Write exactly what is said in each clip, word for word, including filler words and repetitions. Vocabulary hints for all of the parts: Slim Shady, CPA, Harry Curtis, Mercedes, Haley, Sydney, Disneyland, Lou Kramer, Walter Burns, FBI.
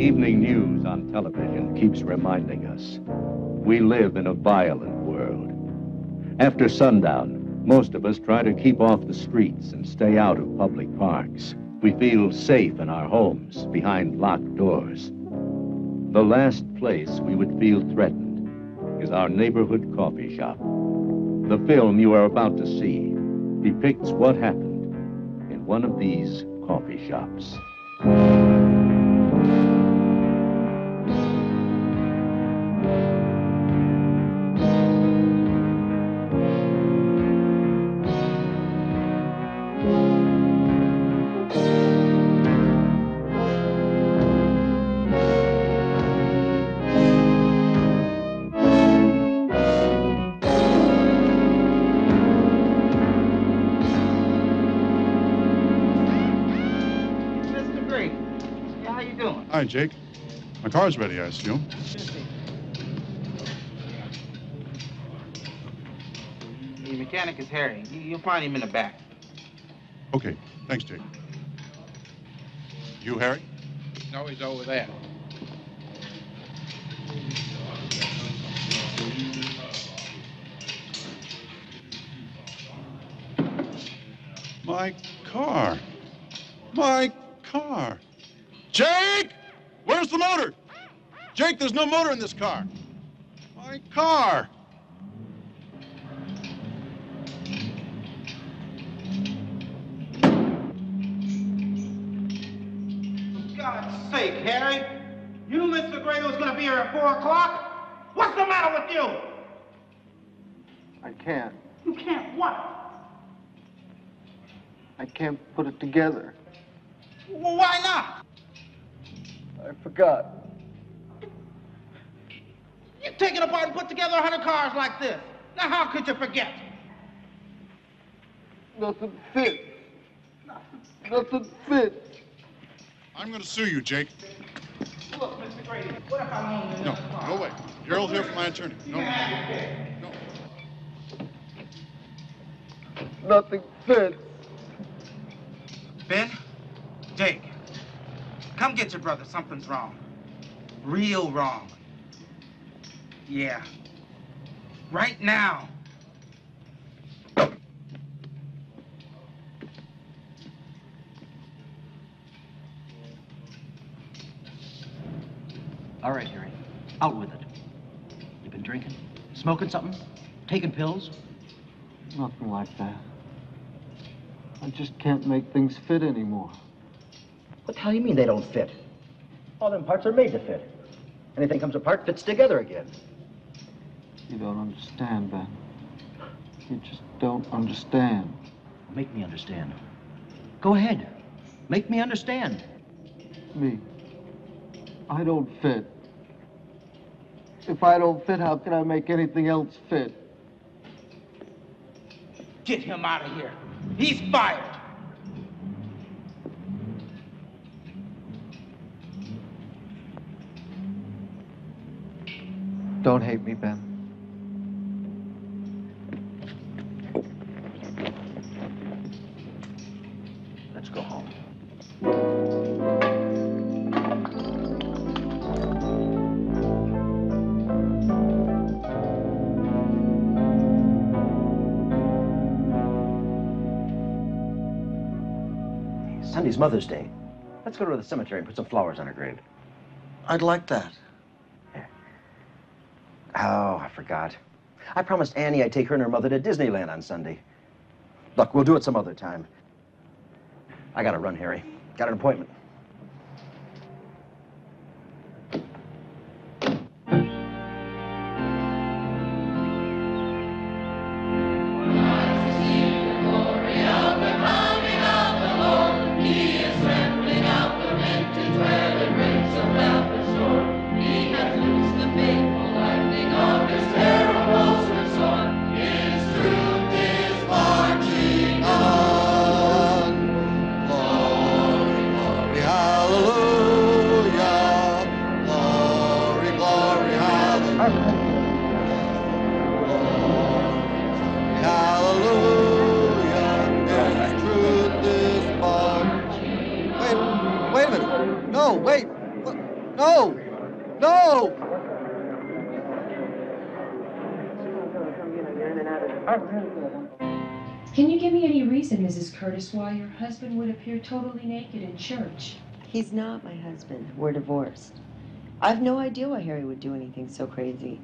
evening news on television keeps reminding us, we live in a violent world. After sundown, most of us try to keep off the streets and stay out of public parks. We feel safe in our homes, behind locked doors. The last place we would feel threatened is our neighborhood coffee shop. The film you are about to see depicts what happened in one of these coffee shops. Hi, Jake. My car's ready, I assume. The mechanic is Harry. You'll find him in the back. Okay. Thanks, Jake. You, Harry? No, he's over there. My car. My car. Jake! Where's the motor? Jake, there's no motor in this car. My car. For God's sake, Harry. You knew Mister Grado was going to be here at four o'clock? What's the matter with you? I can't. You can't what? I can't put it together. Well, why not? I forgot. You've taken apart and put together a hundred cars like this. Now, how could you forget? Nothing fits. Nothing fits. I'm going to sue you, Jake. Look, Mister Grady, what if I'm on the No, no way. You're all here for my attorney. No. No. Nothing fits. Ben, Jake. Come get your brother. Something's wrong. Real wrong. Yeah. Right now. All right, Harry. Out with it. You been drinking? Smoking something? Taking pills? Nothing like that. I just can't make things fit anymore. What the hell do you mean they don't fit? All them parts are made to fit. Anything comes apart, fits together again. You don't understand, Ben. You just don't understand. Make me understand. Go ahead. Make me understand. Me. I don't fit. If I don't fit, how can I make anything else fit? Get him out of here. He's fired. Don't hate me, Ben. Let's go home. Sunday's Mother's Day. Let's go to the cemetery and put some flowers on her grave. I'd like that. Oh, I forgot. I promised Annie I'd take her and her mother to Disneyland on Sunday. Look, we'll do it some other time. I gotta run, Harry. Got an appointment. No! No! Can you give me any reason, Missus Curtis, why your husband would appear totally naked in church? He's not my husband. We're divorced. I've no idea why Harry would do anything so crazy.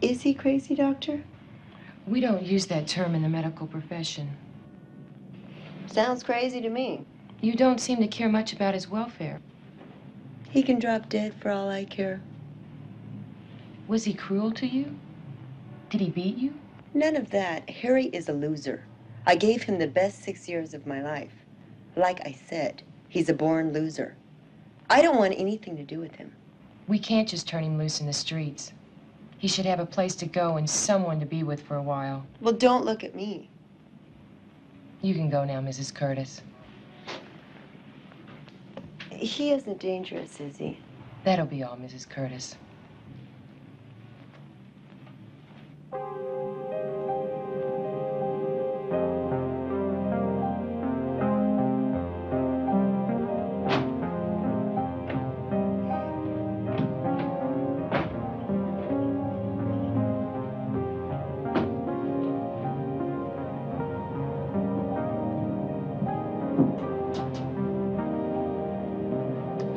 Is he crazy, Doctor? We don't use that term in the medical profession. Sounds crazy to me. You don't seem to care much about his welfare. He can drop dead for all I care. Was he cruel to you? Did he beat you? None of that. Harry is a loser. I gave him the best six years of my life. Like I said, he's a born loser. I don't want anything to do with him. We can't just turn him loose in the streets. He should have a place to go and someone to be with for a while. Well, don't look at me. You can go now, Missus Curtis. He isn't dangerous, is he? That'll be all, Missus Curtis.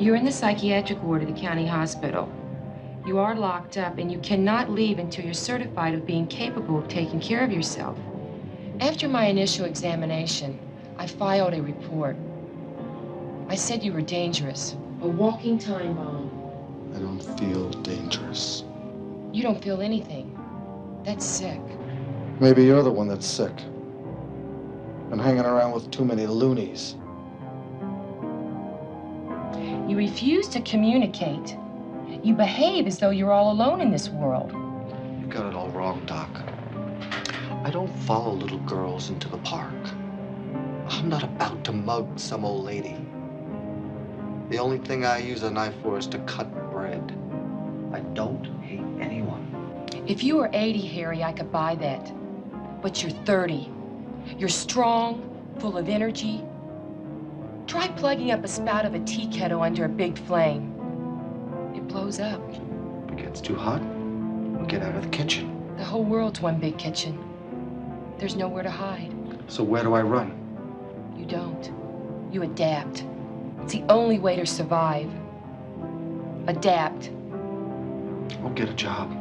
You're in the psychiatric ward of the county hospital. You are locked up and you cannot leave until you're certified of being capable of taking care of yourself. After my initial examination, I filed a report. I said you were dangerous, a walking time bomb. I don't feel dangerous. You don't feel anything. That's sick. Maybe you're the one that's sick. I'm hanging around with too many loonies. You refuse to communicate. You behave as though you're all alone in this world. You got it all wrong, Doc. I don't follow little girls into the park. I'm not about to mug some old lady. The only thing I use a knife for is to cut bread. I don't hate anyone. If you were eighty, Harry, I could buy that. But you're thirty. You're strong, full of energy. Try plugging up a spout of a tea kettle under a big flame. It blows up. If it gets too hot, we get out of the kitchen. The whole world's one big kitchen. There's nowhere to hide. So where do I run? You don't. You adapt. It's the only way to survive. Adapt. I'll get a job.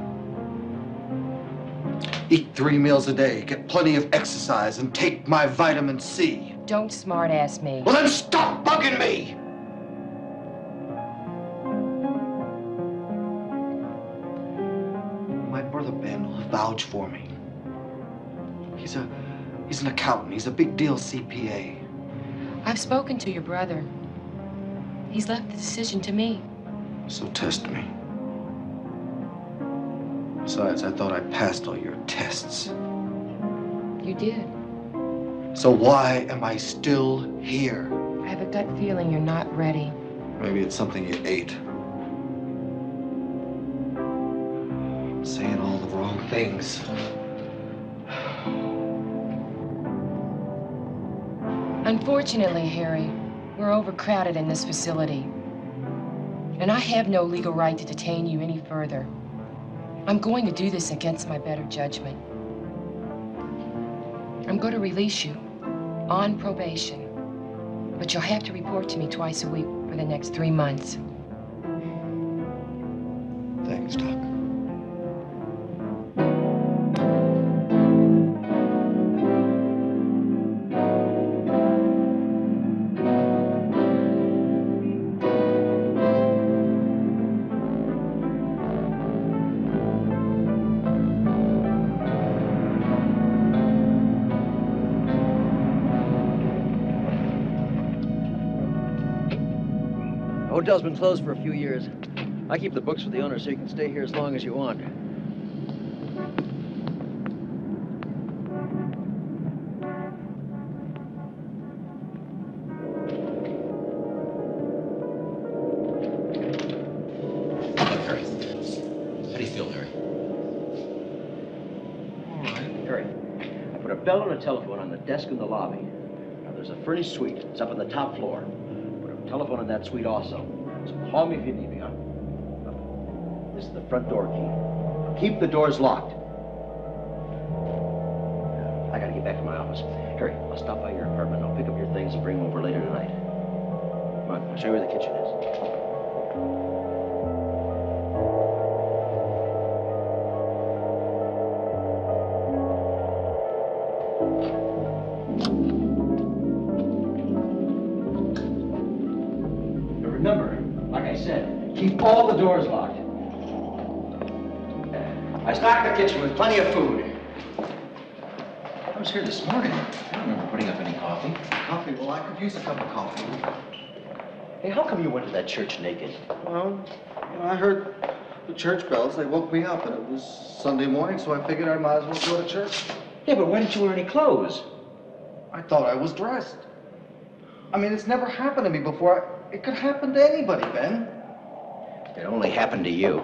Eat three meals a day, get plenty of exercise, and take my vitamin C. Don't smart-ass me. Well, then stop bugging me! My brother Ben will vouch for me. He's a... he's an accountant. He's a big-deal C P A. I've spoken to your brother. He's left the decision to me. So test me. Besides, I thought I passed all your tests. You did. So why am I still here? I have a gut feeling you're not ready. Maybe it's something you ate. I'm saying all the wrong things. Unfortunately, Harry, we're overcrowded in this facility. And I have no legal right to detain you any further. I'm going to do this against my better judgment. I'm going to release you on probation, but you'll have to report to me twice a week for the next three months. Thanks, Doc. Hotel's been closed for a few years. I keep the books for the owner so you can stay here as long as you want. Harry, how do you feel, Harry? All right. Harry, I put a bell and a telephone on the desk in the lobby. Now, there's a furnished suite. It's up on the top floor. Put a telephone in that suite also. So call me if you need me, huh? This is the front door key. Keep the doors locked. I gotta get back to my office. Hurry, I'll stop by your apartment. I'll pick up your things and bring them over later tonight. Come on, I'll show you where the kitchen is. Keep all the doors locked. I stocked the kitchen with plenty of food. I was here this morning. I don't remember putting up any coffee. Coffee? Well, I could use a cup of coffee. Hey, how come you went to that church naked? Well, you know, I heard the church bells. They woke me up, and it was Sunday morning, so I figured I might as well go to church. Yeah, but why didn't you wear any clothes? I thought I was dressed. I mean, it's never happened to me before. I, it could happen to anybody, Ben. It only happened to you.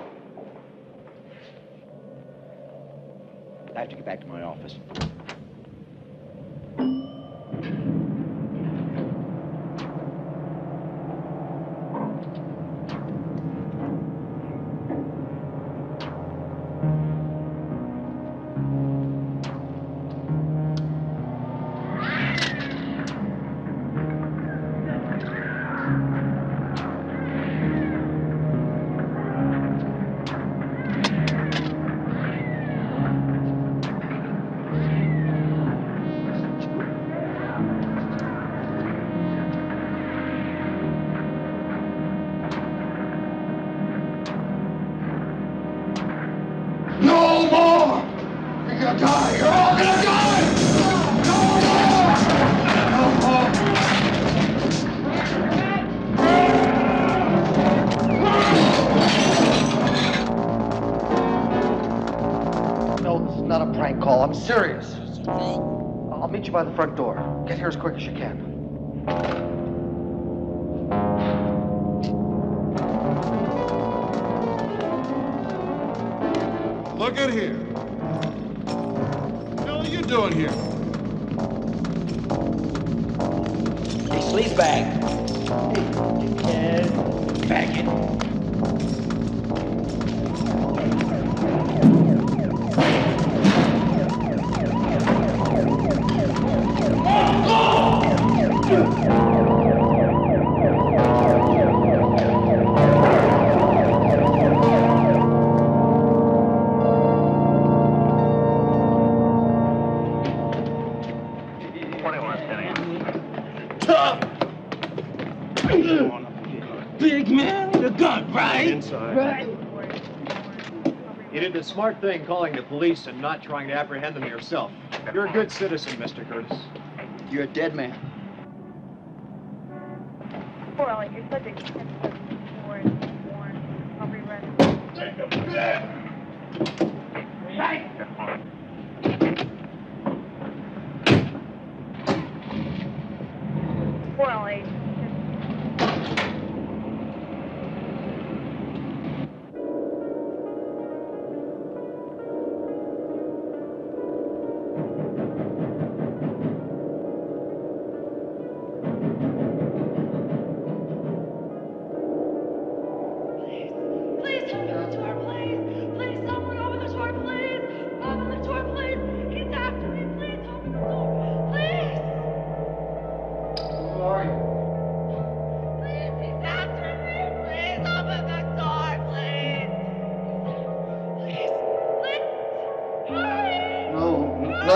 I have to get back to my office. By the front door. Get here as quick as you can. Look at here. What the hell are you doing here? Hey, sleaze bag. Hey, you can bag it. Smart thing calling the police and not trying to apprehend them yourself. You're a good citizen, Mister Curtis. You're a dead man. Well, you're such a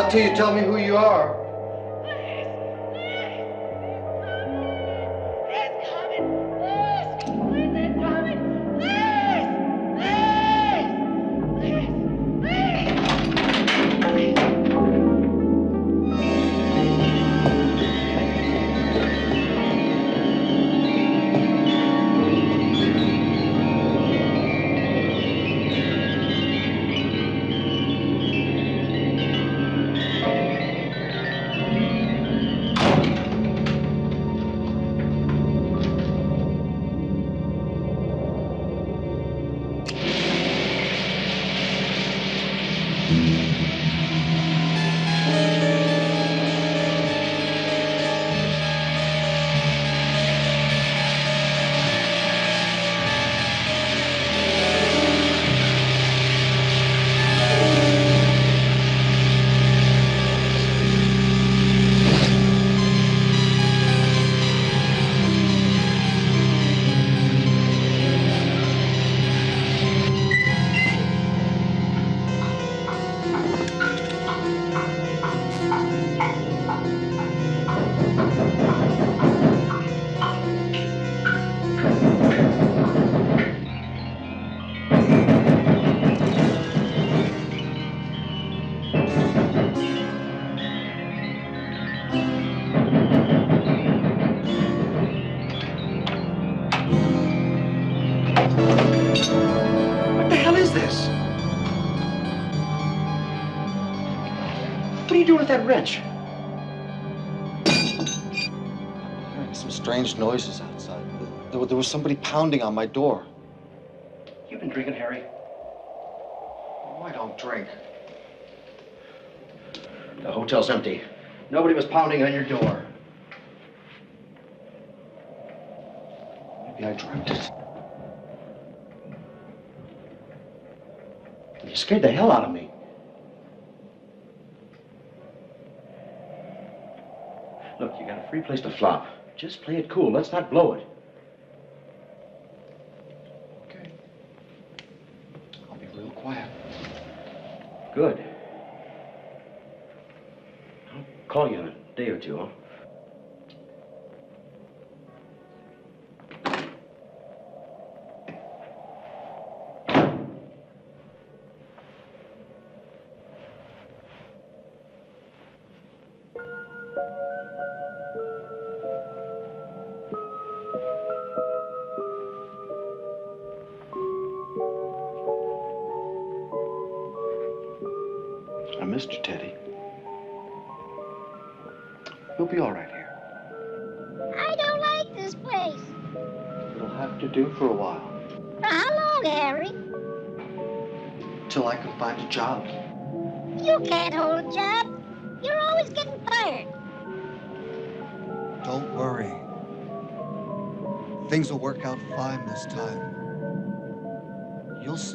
Until you tell me who you are. Please, please, it's coming. Please, please, it's coming. Please, please, please, please, please. this? What are you doing with that wrench? I'm hearing some strange noises outside. There, there was somebody pounding on my door. You've been drinking, Harry? Oh, I don't drink. The hotel's empty. Nobody was pounding on your door. Maybe I dreamt it. You scared the hell out of me. Look, you got a free place to flop. Just play it cool. Let's not blow it. Okay. I'll be real quiet. Good. I'll call you in a day or two, huh? Mister Teddy, you'll be all right here. I don't like this place. It'll have to do for a while. For how long, Harry? Till I can find a job. You can't hold a job. You're always getting fired. Don't worry. Things will work out fine this time. You'll see.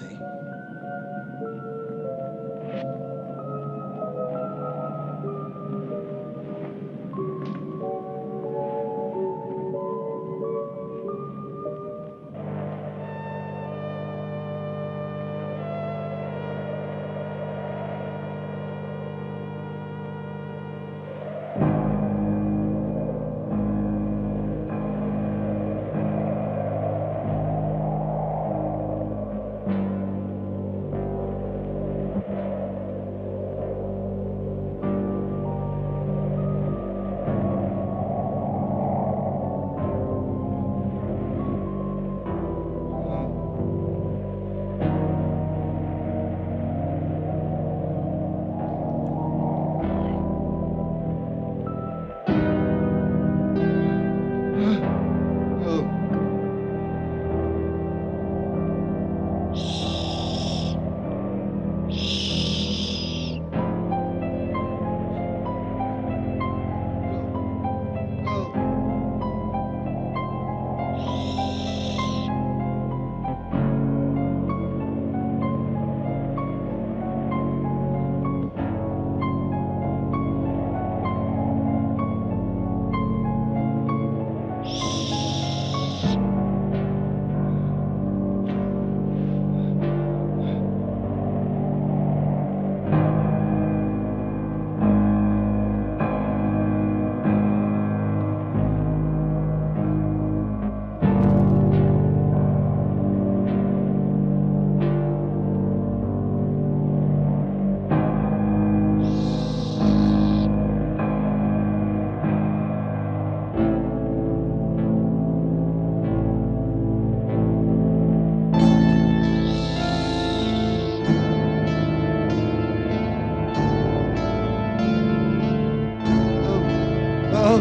Oh!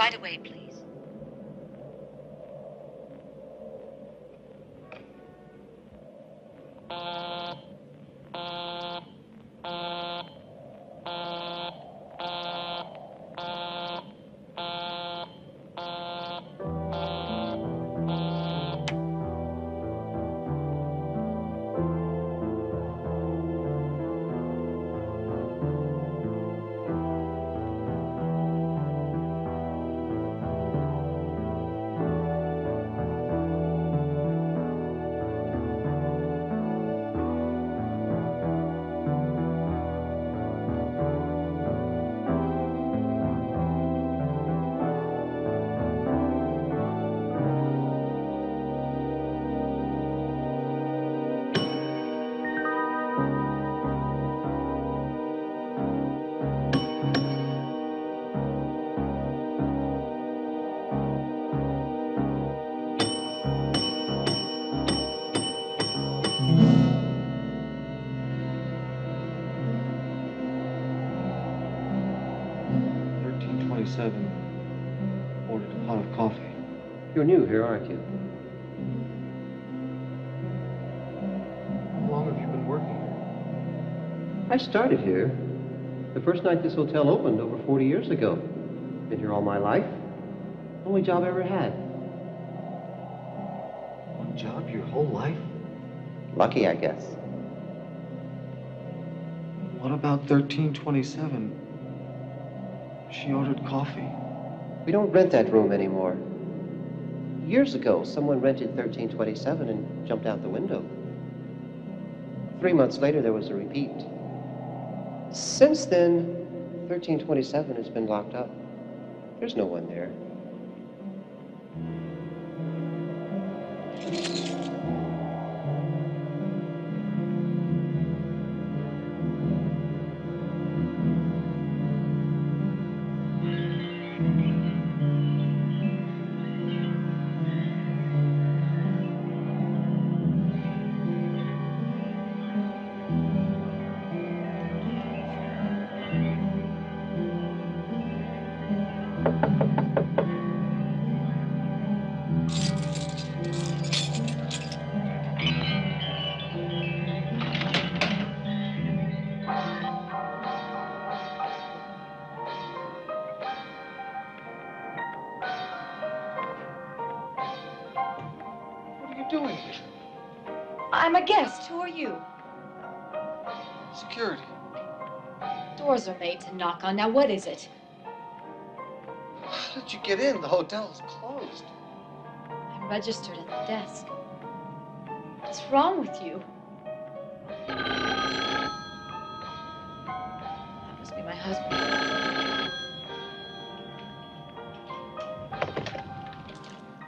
Right away, please. Ordered a pot of coffee. You're new here, aren't you? How long have you been working here? I started here the first night this hotel opened over forty years ago. Been here all my life. Only job I ever had. One job your whole life? Lucky, I guess. What about thirteen twenty-seven? She ordered coffee. We don't rent that room anymore. Years ago, someone rented thirteen twenty-seven and jumped out the window. Three months later, there was a repeat. Since then, thirteen twenty-seven has been locked up. There's no one there. I'm a guest. Who are you? Security. Doors are made to knock on. Now, what is it? How did you get in? The hotel is closed. I'm registered at the desk. What's wrong with you? That must be my husband.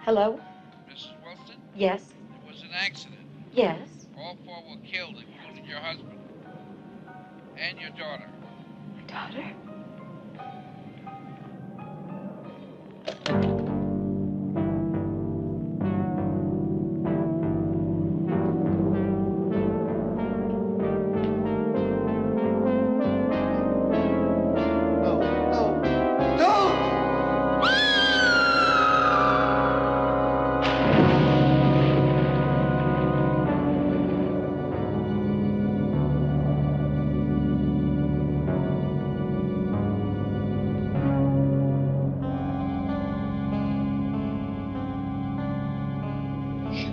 Hello? Missus Wilson? Yes. It was an accident. Yes. All four were killed, including your husband and your daughter. My daughter?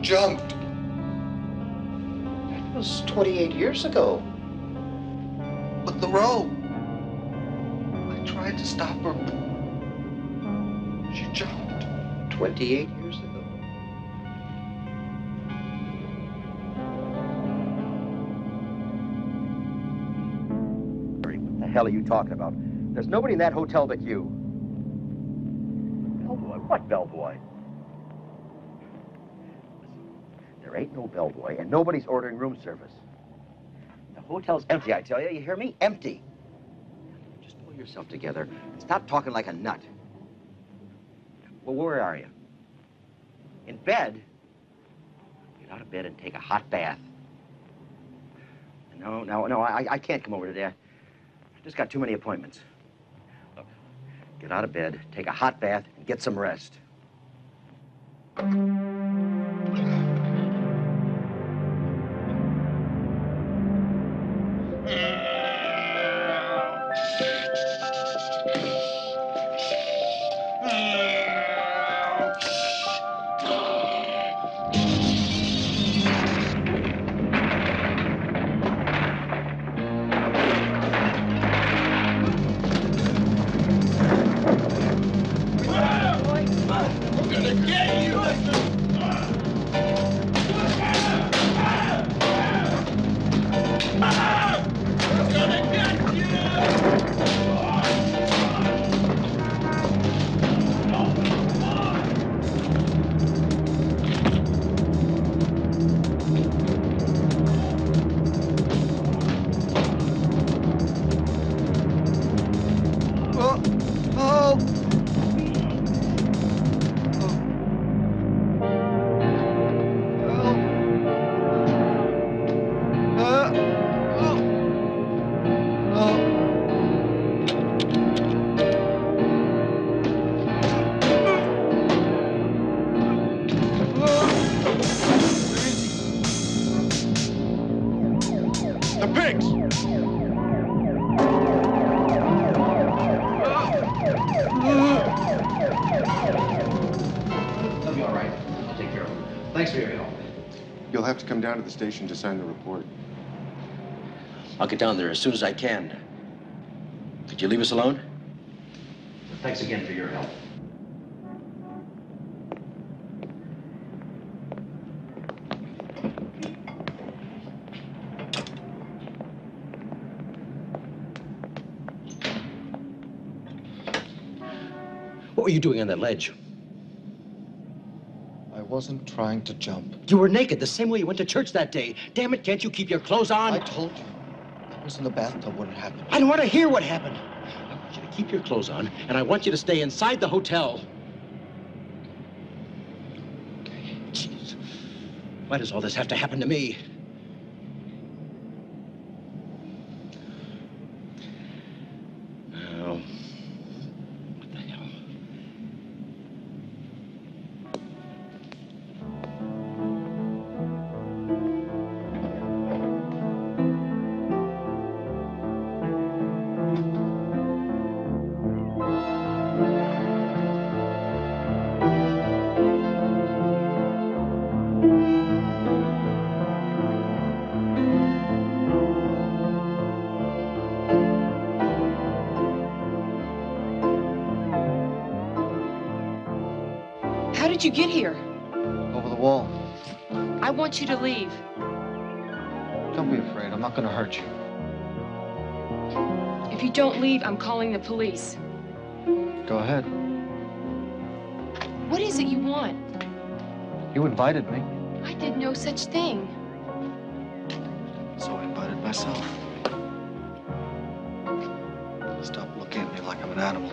Jumped. That was twenty-eight years ago. But the rope. I tried to stop her. She jumped. twenty-eight years ago. What the hell are you talking about? There's nobody in that hotel but you. Bellboy? What bellboy? There ain't no bellboy, and nobody's ordering room service. The hotel's empty, I tell you. You hear me? Empty. Just pull yourself together and stop talking like a nut. Well, where are you? In bed? Get out of bed and take a hot bath. No, no, no, I, I can't come over today. I just got too many appointments. Look, Get out of bed, take a hot bath, and get some rest. Down to the station to sign the report. I'll get down there as soon as I can. Could you leave us alone? Thanks again for your help. What were you doing on that ledge? I wasn't trying to jump. You were naked, the same way you went to church that day. Damn it, can't you keep your clothes on? I told you. I was in the bathtub when it happened. I don't want to hear what happened. I want you to keep your clothes on, and I want you to stay inside the hotel. Okay. Jeez. Why does all this have to happen to me? How did you get here? Over the wall. I want you to leave. Don't be afraid. I'm not going to hurt you. If you don't leave, I'm calling the police. Go ahead. What is it you want? You invited me. I did no such thing. So I invited myself. Stop looking at me like I'm an animal.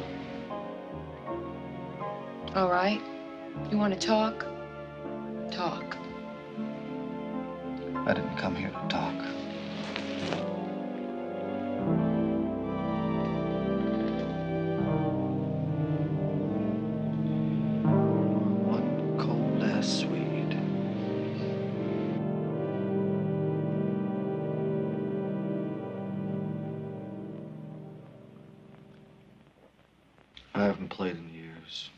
All right. You want to talk? Talk. I didn't come here to talk. One cold ass Swede. I haven't played in years.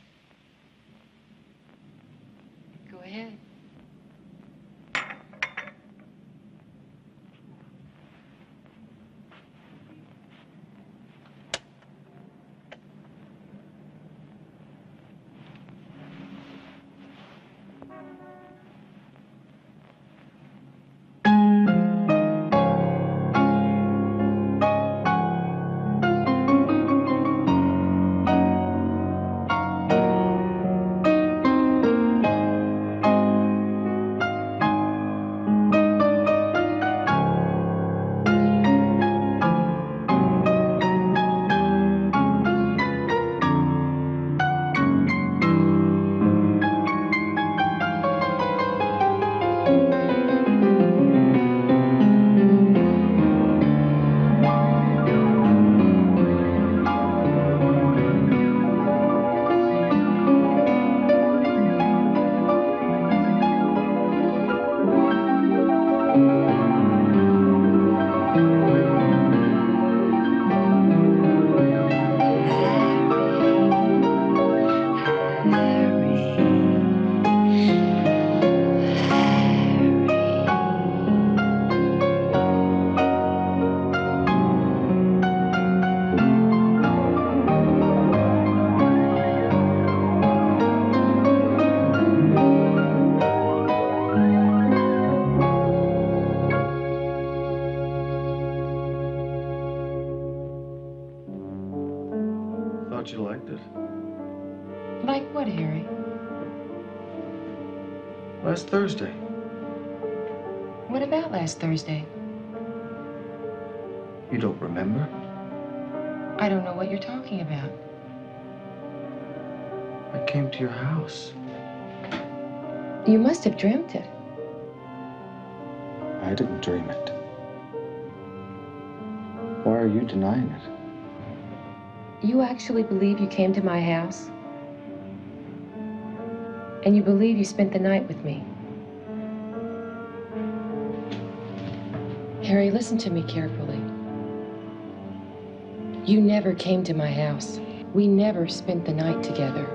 thought you liked it. Like what, Harry? Last Thursday. What about last Thursday? You don't remember? I don't know what you're talking about. I came to your house. You must have dreamt it. I didn't dream it. Why are you denying it? You actually believe you came to my house? And you believe you spent the night with me? Harry, listen to me carefully. You never came to my house. We never spent the night together.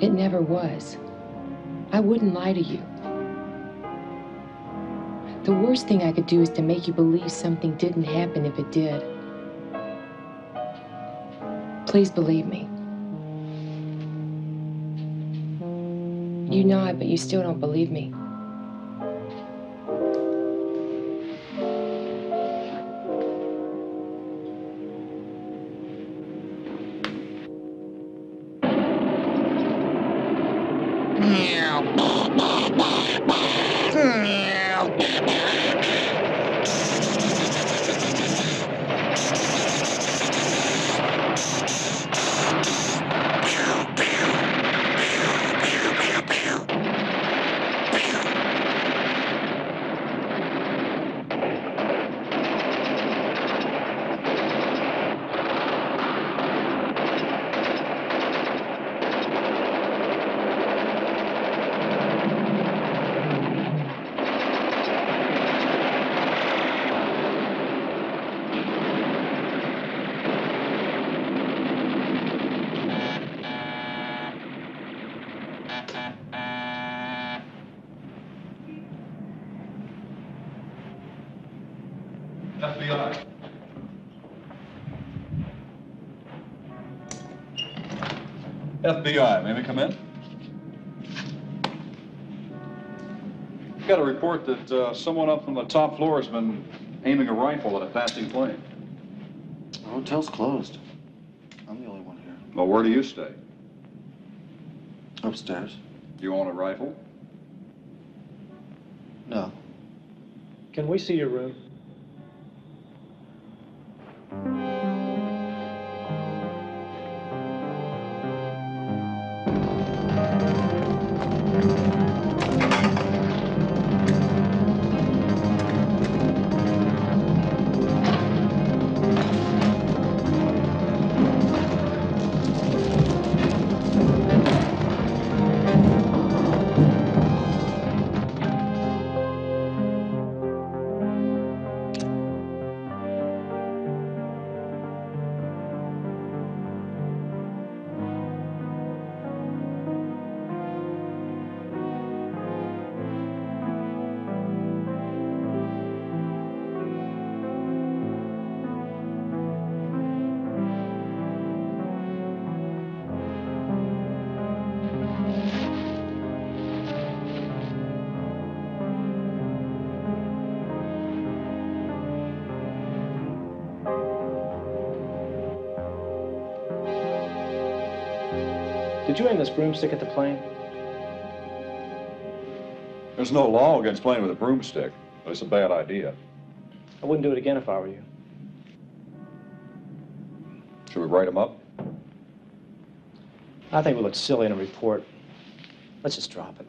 It never was. I wouldn't lie to you. The worst thing I could do is to make you believe something didn't happen if it did. Please believe me. You nod, but you still don't believe me. F B I. F B I, may we come in? Got a report that uh, someone up from the top floor has been aiming a rifle at a passing plane. The hotel's closed. I'm the only one here. Well, where do you stay? Upstairs. Do you own a rifle? No. Can we see your room? Did you aim this broomstick at the plane? There's no law against playing with a broomstick, but it's a bad idea. I wouldn't do it again if I were you. Should we write them up? I think we look silly in a report. Let's just drop it.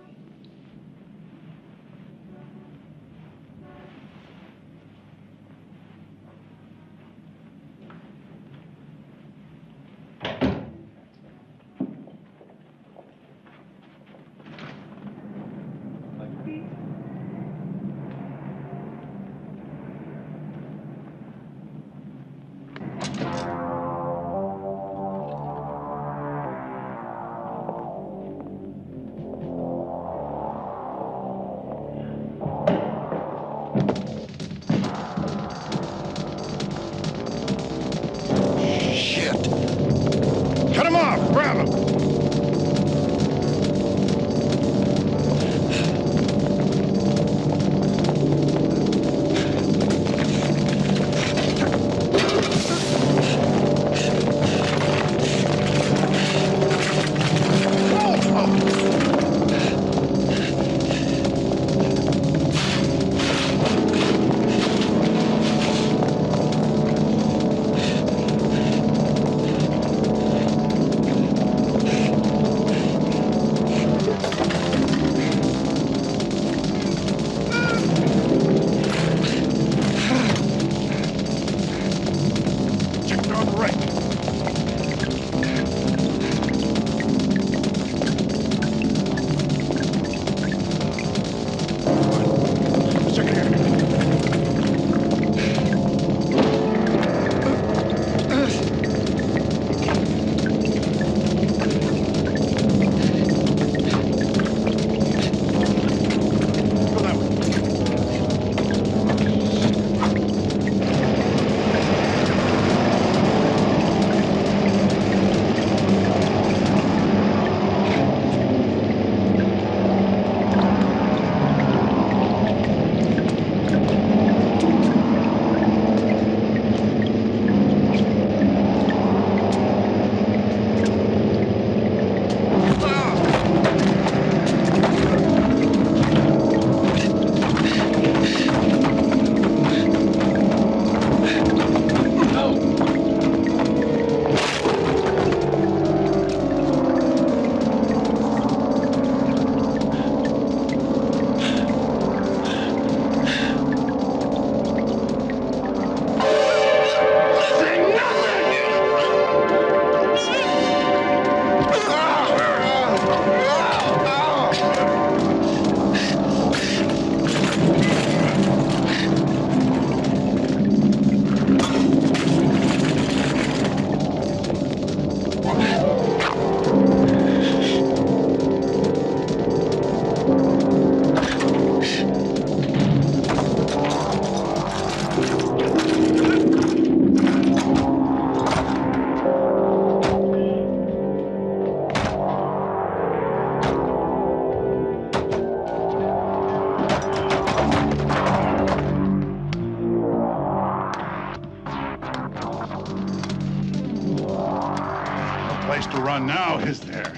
on now, is there?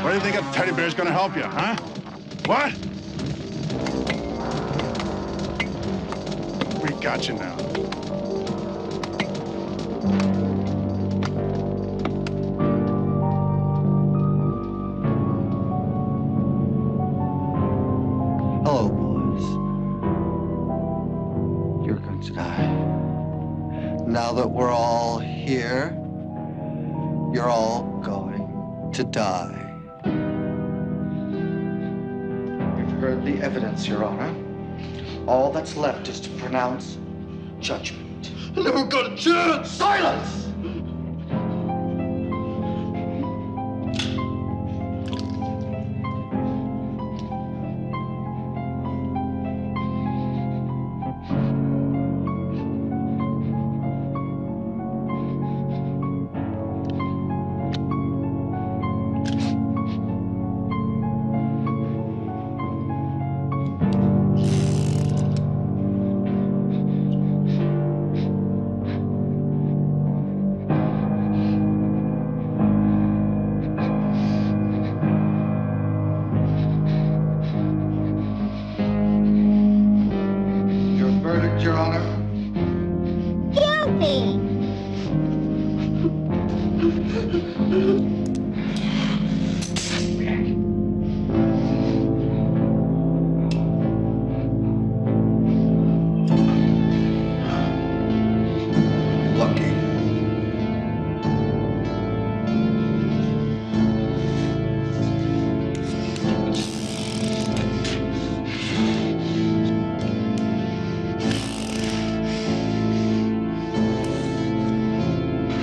Why do you think a teddy bear's gonna help you, huh? What? We got you now. Hello, boys. Here comes Guy. Now that we're all here, you're all going to die. You've heard the evidence, Your Honor. All that's left is to pronounce judgment. I never got a chance! Silence!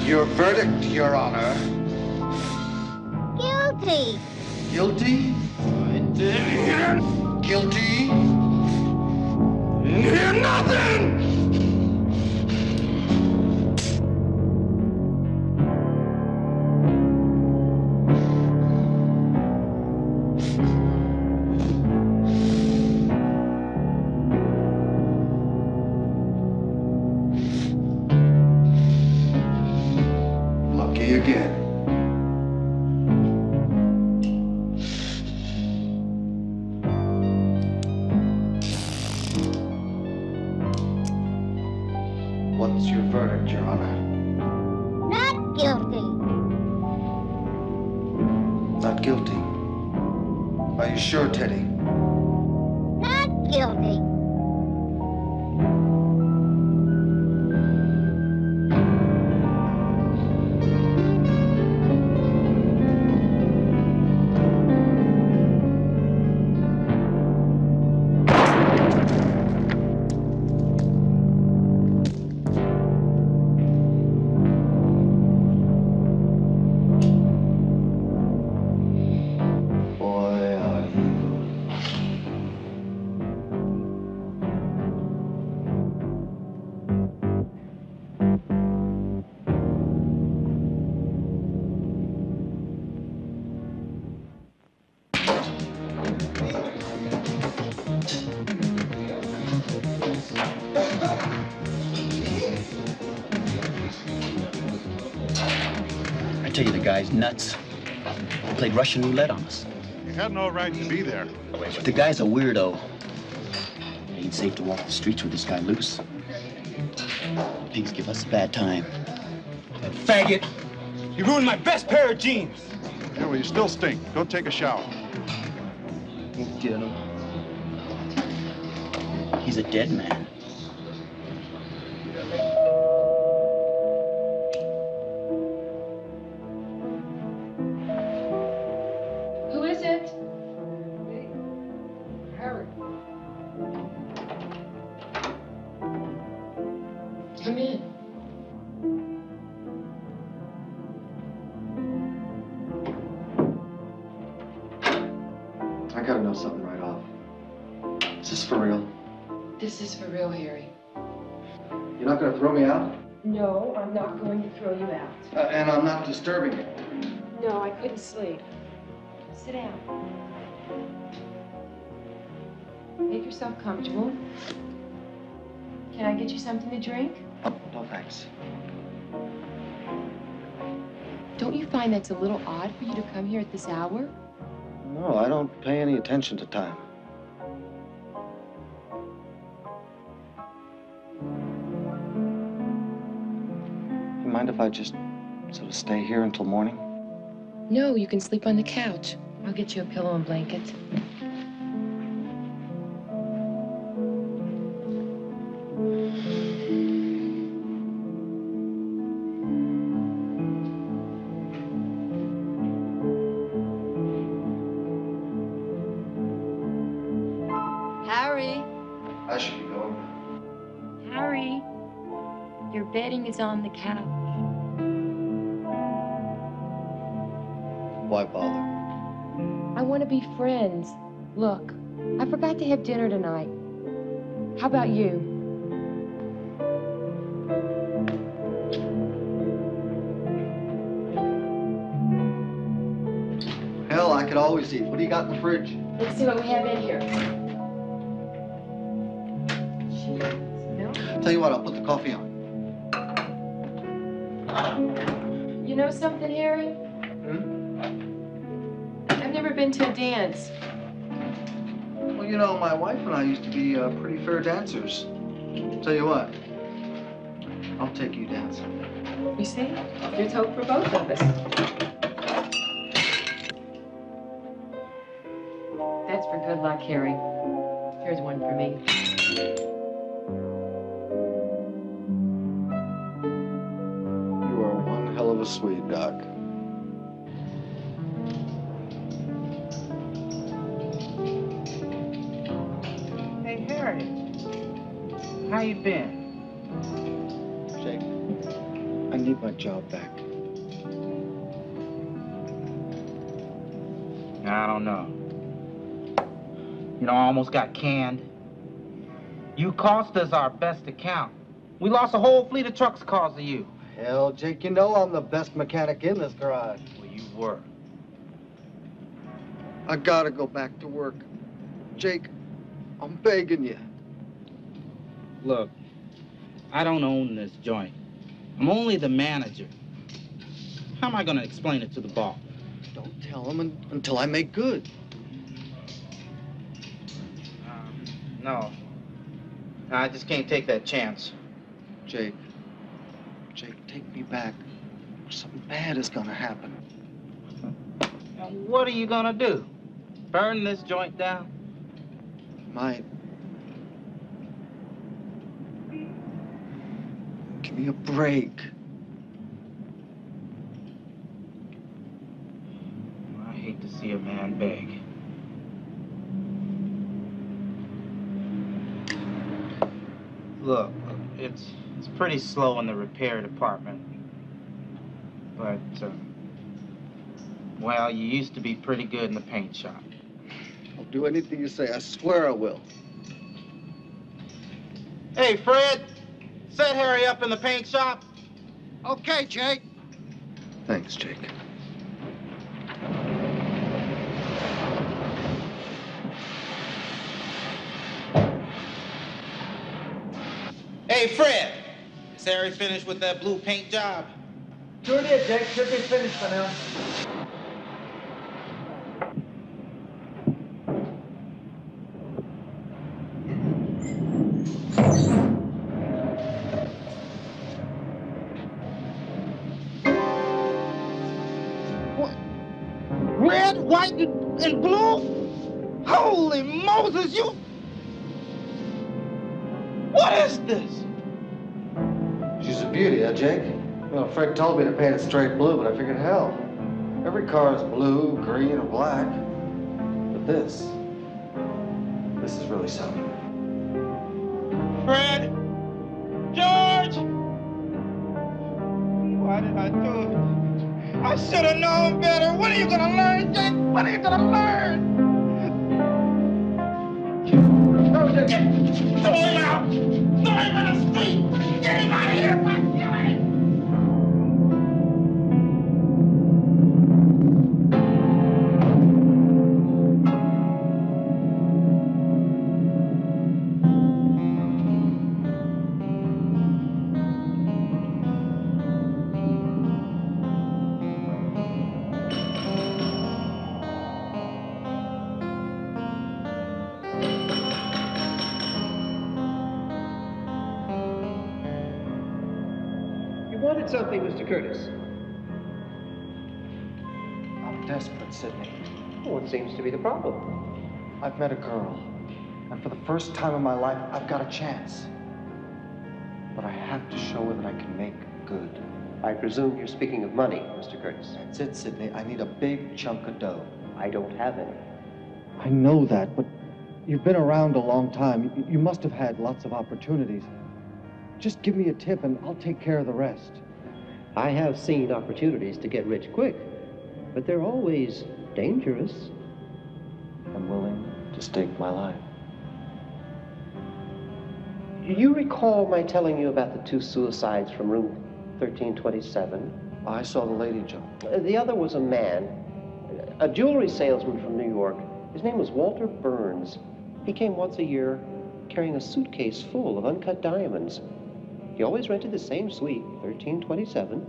Your verdict, Your Honor. Guilty. Guilty? I did hear. Guilty? Didn't hear nothing! What's your verdict, Your Honor? Not guilty. Not guilty? Are you sure, Teddy? Not guilty. I tell you, the guy's nuts. He played Russian roulette on us. You had no right to be there. The guy's a weirdo. It ain't safe to walk the streets with this guy loose. Things give us a bad time. That faggot! You ruined my best pair of jeans! Yeah, well, you still stink. Go take a shower. We'll get him. He's a dead man. Come in. I gotta know something right off. Is this for real? This is for real, Harry. You're not gonna throw me out? No, I'm not going to throw you out. Uh, and I'm not disturbing you. No, I couldn't sleep. Sit down. Make yourself comfortable. Can I get you something to drink? Oh, no, thanks. Don't you find that's a little odd for you to come here at this hour? No, I don't pay any attention to time. You mind if I just sort of stay here until morning? No, you can sleep on the couch. I'll get you a pillow and blanket. Harry. I should be going. Harry, your bedding is on the couch. Why bother? I want to be friends. Look, I forgot to have dinner tonight. How about you? Hell, I could always eat. What do you got in the fridge? Let's see what we have in here. Cheese. No? Tell you what, I'll put the coffee on. You know something, Harry? Hmm? Never been to a dance. Well, you know, my wife and I used to be uh, pretty fair dancers. Tell you what, I'll take you dancing. You see, there's hope for both of us. That's for good luck, Harry. Here's one for me. You are one hell of a Swede, Doc. How you been? Jake, I need my job back. I don't know. You know, I almost got canned. You cost us our best account. We lost a whole fleet of trucks because of you. Hell, Jake, you know I'm the best mechanic in this garage. Well, you were. I gotta go back to work. Jake, I'm begging you. Look, I don't own this joint. I'm only the manager. How am I going to explain it to the boss? Don't tell him un until I make good. Um, no. no. I just can't take that chance. Jake, Jake, take me back. Something bad is going to happen. Now, what are you going to do? Burn this joint down? My... Give me a break. I hate to see a man beg. Look, it's it's pretty slow in the repair department. But, uh, well, you used to be pretty good in the paint shop. I'll do anything you say. I swear I will. Hey, Fred! Set Harry up in the paint shop. Okay, Jake. Thanks, Jake. Hey, Fred. Is Harry finished with that blue paint job? Sure did, Jake. Should be finished by now. And blue? Holy Moses, you... What is this? She's a beauty, huh, Jake? Well, Fred told me to paint it straight blue, but I figured, hell, every car is blue, green, or black. But this, this is really something. Fred! George! Why did I do it? I should have known better. What are you going to learn, Jake? What are you going to learn? Throw him out. Throw him out of the street. Get him out of here. What are you doing? wanted something, Mister Curtis. I'm desperate, Sydney. Well, what seems to be the problem? I've met a girl, and for the first time in my life, I've got a chance. But I have to show her that I can make good. I presume you're speaking of money, Mister Curtis. That's it, Sydney. I need a big chunk of dough. I don't have any. I know that, but you've been around a long time. You must have had lots of opportunities. Just give me a tip and I'll take care of the rest. I have seen opportunities to get rich quick, but they're always dangerous. I'm willing to stake my life. Do you recall my telling you about the two suicides from room thirteen twenty-seven? I saw the lady, John. The other was a man, a jewelry salesman from New York. His name was Walter Burns. He came once a year carrying a suitcase full of uncut diamonds. He always rented the same suite, thirteen twenty-seven.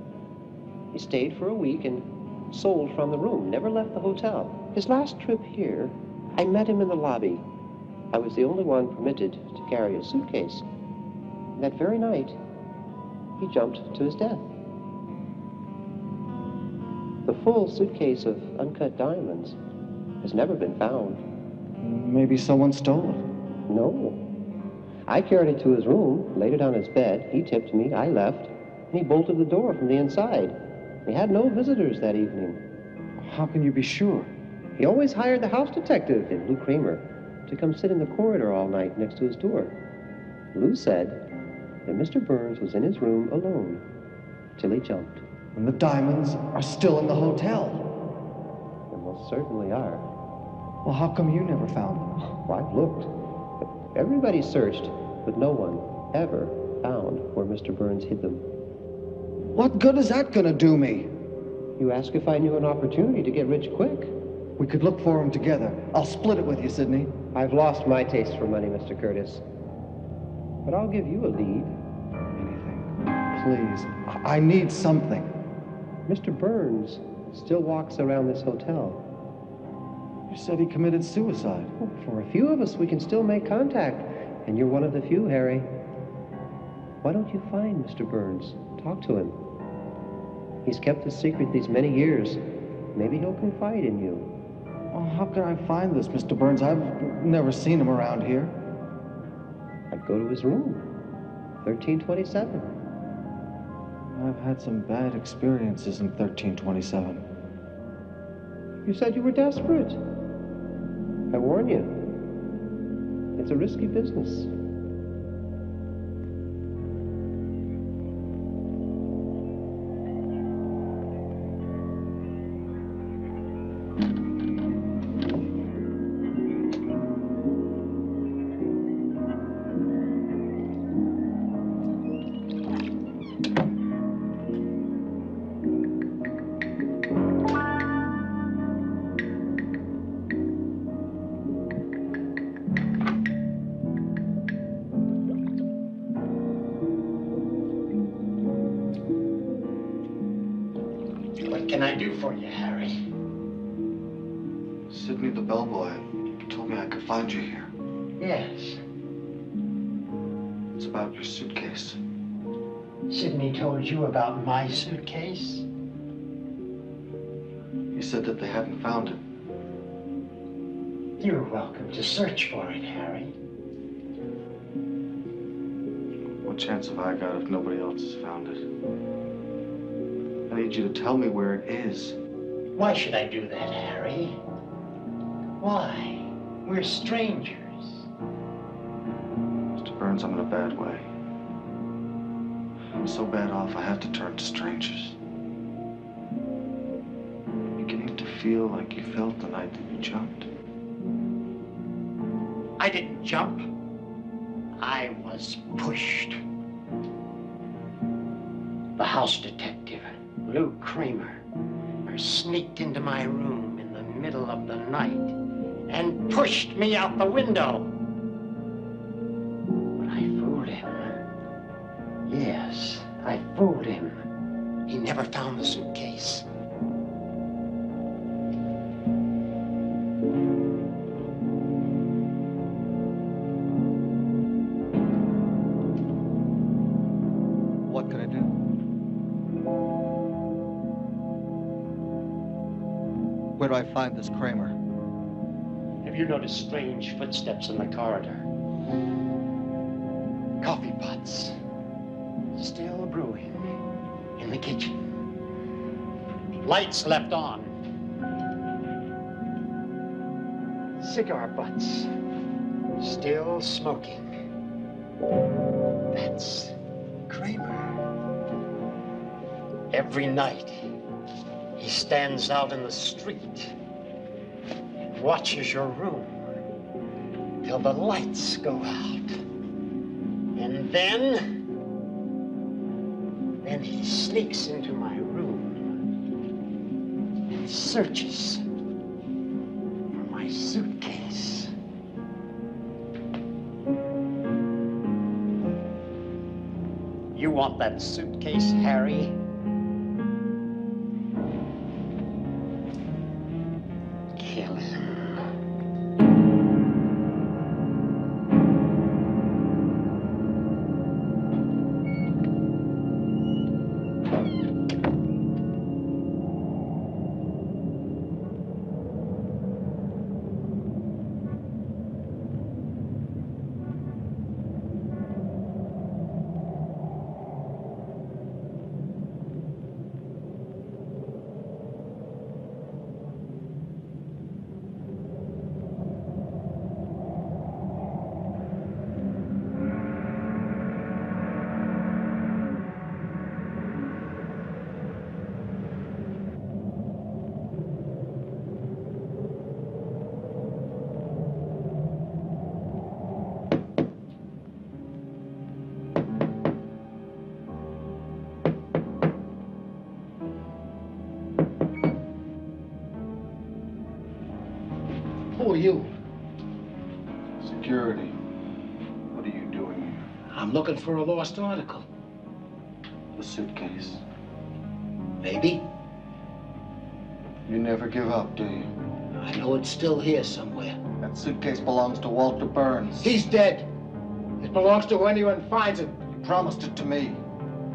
He stayed for a week and sold from the room, never left the hotel. His last trip here, I met him in the lobby. I was the only one permitted to carry a suitcase. And that very night, he jumped to his death. The full suitcase of uncut diamonds has never been found. Maybe someone stole it. No. I carried it to his room, laid it on his bed. He tipped me, I left, and he bolted the door from the inside. We had no visitors that evening. How can you be sure? He always hired the house detective, Lou Kramer, to come sit in the corridor all night next to his door. Lou said that Mister Burns was in his room alone till he jumped. And the diamonds are still in the hotel. They most certainly are. Well, how come you never found them? Well, I've looked. Everybody searched, but no one ever found where Mister Burns hid them. What good is that gonna do me? You ask if I knew an opportunity to get rich quick. We could look for them together. I'll split it with you, Sydney. I've lost my taste for money, Mister Curtis. But I'll give you a lead. Anything. Please, I, I need something. Mister Burns still walks around this hotel. You said he committed suicide. Well, for a few of us, we can still make contact. And you're one of the few, Harry. Why don't you find Mister Burns? Talk to him. He's kept the secret these many years. Maybe he'll confide in you. Oh, how can I find this, Mister Burns? I've never seen him around here. I'd go to his room, thirteen twenty-seven. I've had some bad experiences in thirteen twenty-seven. You said you were desperate. I warn you, it's a risky business. What can I do for you, Harry? Sydney, the bellboy, told me I could find you here. Yes. It's about your suitcase. Sydney told you about my suitcase? He said that they hadn't found it. You're welcome to search for it, Harry. What chance have I got if nobody else has found it? I need you to tell me where it is. Why should I do that, Harry? Why? We're strangers. Mister Burns, I'm in a bad way. I'm so bad off, I have to turn to strangers. I'm beginning to feel like you felt the night that you jumped. I didn't jump. I was pushed. The house detective, Lou Kramer, sneaked into my room in the middle of the night and pushed me out the window. But I fooled him. Yes, I fooled him. He never found the suitcase. What can I do? Where do I find this Kramer? Have you noticed strange footsteps in the corridor? Coffee pots. Still brewing. In the kitchen. Lights left on. Cigar butts. Still smoking. That's Kramer. Every night, he stands out in the street and watches your room till the lights go out. And then, then he sneaks into my room and searches for my suitcase. You want that suitcase, Harry? Kill you. Security. What are you doing here? I'm looking for a lost article. A suitcase. Maybe. You never give up, do you? I know it's still here somewhere. That suitcase belongs to Walter Burns. He's dead. It belongs to anyone finds it. You promised it to me.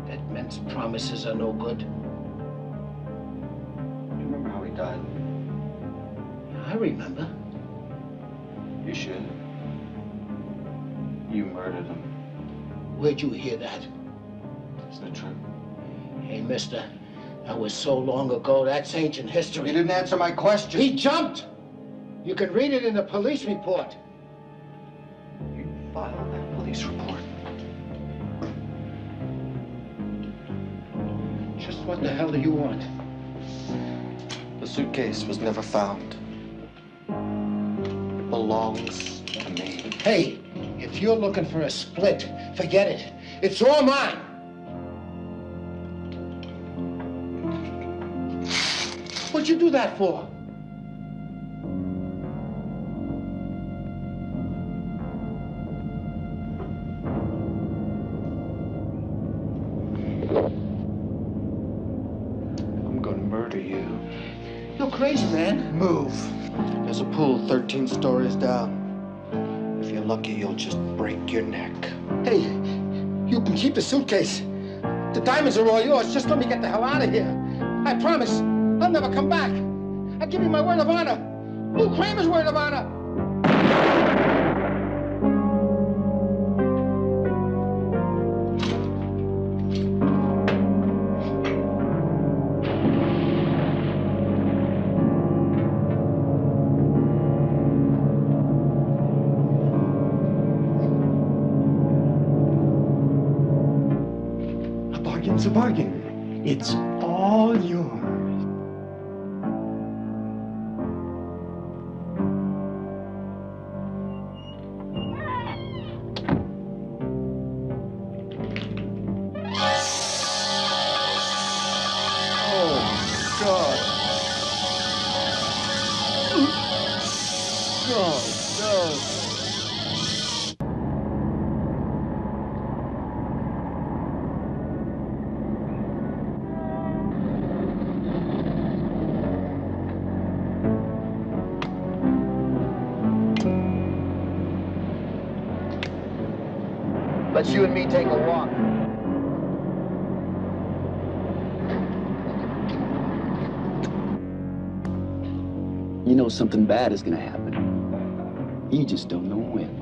Dead men's promises are no good. You remember how he died? I remember. You should. You murdered him. Where'd you hear that? Isn't it true? Hey, mister, that was so long ago, that's ancient history. You didn't answer my question. He jumped! You can read it in the police report. You filed that police report. Just what the hell do you want? The suitcase was never found. Belongs to me. Hey, if you're looking for a split, forget it. It's all mine. What'd you do that for? I'm gonna murder you. You're crazy, man. Move. There's a pool thirteen stories down. If you're lucky, you'll just break your neck. Hey, you can keep the suitcase. The diamonds are all yours. Just let me get the hell out of here. I promise, I'll never come back. I give you my word of honor. Lou Kramer's word of honor. It's a bargain. It's all yours. Oh, God. God, no. Let's you and me take a walk. you know something bad is gonna happen. You just don't know when.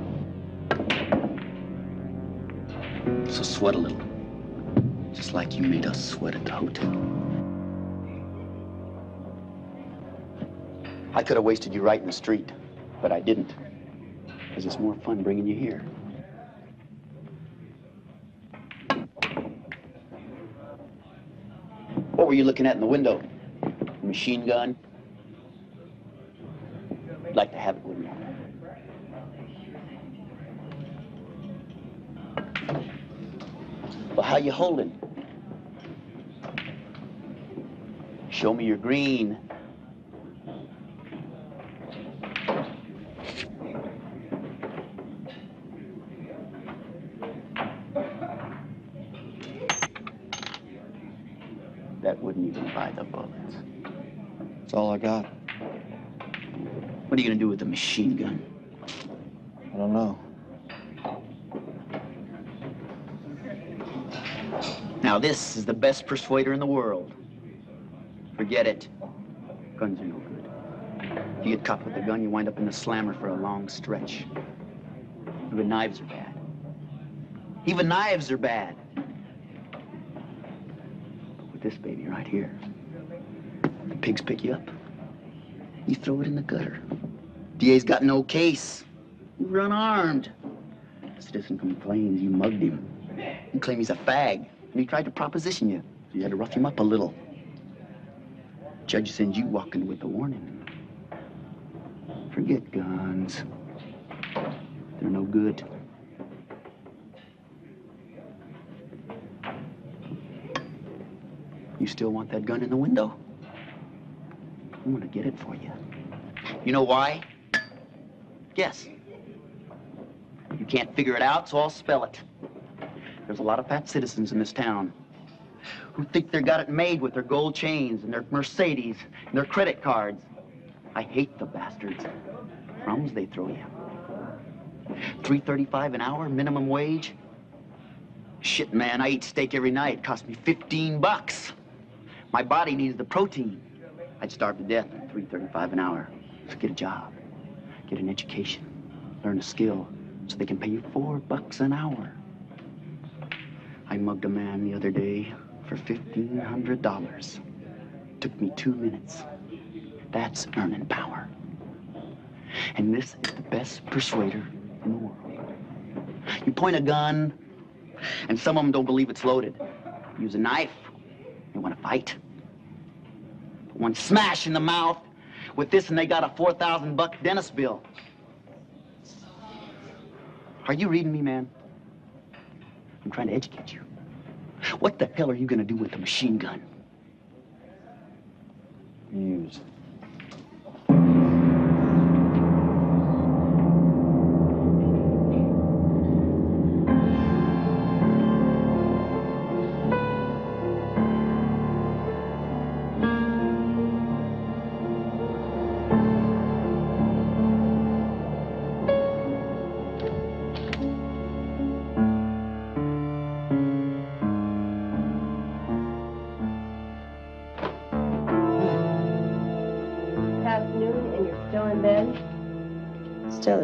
So sweat a little. Just like you made us sweat at the hotel. I could have wasted you right in the street, but I didn't. Because it's more fun bringing you here. What were you looking at in the window? A machine gun? I'd like to have it, wouldn't you? Well, how you holding? Show me your green. That wouldn't even buy the bullets. That's all I got. What are you gonna do with the machine gun? I don't know. Now, this is the best persuader in the world. Forget it. Guns are no good. If you get caught with a gun, you wind up in the slammer for a long stretch. Even knives are bad. Even knives are bad. But with this baby right here, the pigs pick you up. You throw it in the gutter. D A's got no case. You run armed. The citizen complains you mugged him. You claim he's a fag. And he tried to proposition you, so you had to rough him up a little. Judge sends you walking with a warning. Forget guns. They're no good. You still want that gun in the window? I'm gonna get it for you. You know why? Guess. You can't figure it out, so I'll spell it. There's a lot of fat citizens in this town who think they've got it made with their gold chains and their Mercedes and their credit cards. I hate the bastards. Crumbs they throw you. three thirty-five an hour, minimum wage. Shit, man, I eat steak every night. It cost me fifteen bucks. My body needs the protein. I'd starve to death at three thirty-five an hour. So get a job, get an education, learn a skill so they can pay you four bucks an hour. I mugged a man the other day for fifteen hundred dollars. Took me two minutes. That's earning power. And this is the best persuader in the world. You point a gun, and some of them don't believe it's loaded. Use a knife, they want to fight. But one smash in the mouth with this, and they got a four thousand buck dentist bill. Are you reading me, man? I'm trying to educate you. What the hell are you gonna do with the machine gun? Use.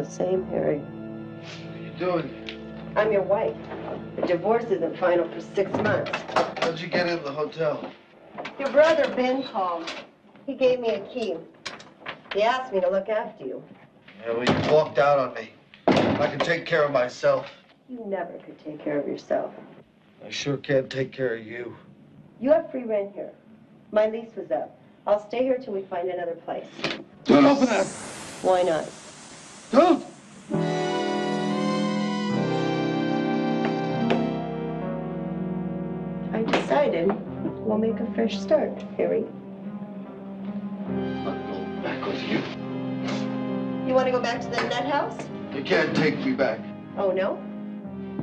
Same, Harry. How you doing? I'm your wife. The divorce isn't final for six months. How'd you get into the hotel? Your brother, Ben, called. He gave me a key. He asked me to look after you. Yeah, well, you walked out on me. I can take care of myself. You never could take care of yourself. I sure can't take care of you. You have free rent here. My lease was up. I'll stay here till we find another place. Don't open that! Why not? Don't! I decided we'll make a fresh start, Harry. I'll go back with you. You want to go back to the nut house? You can't take me back. Oh, no?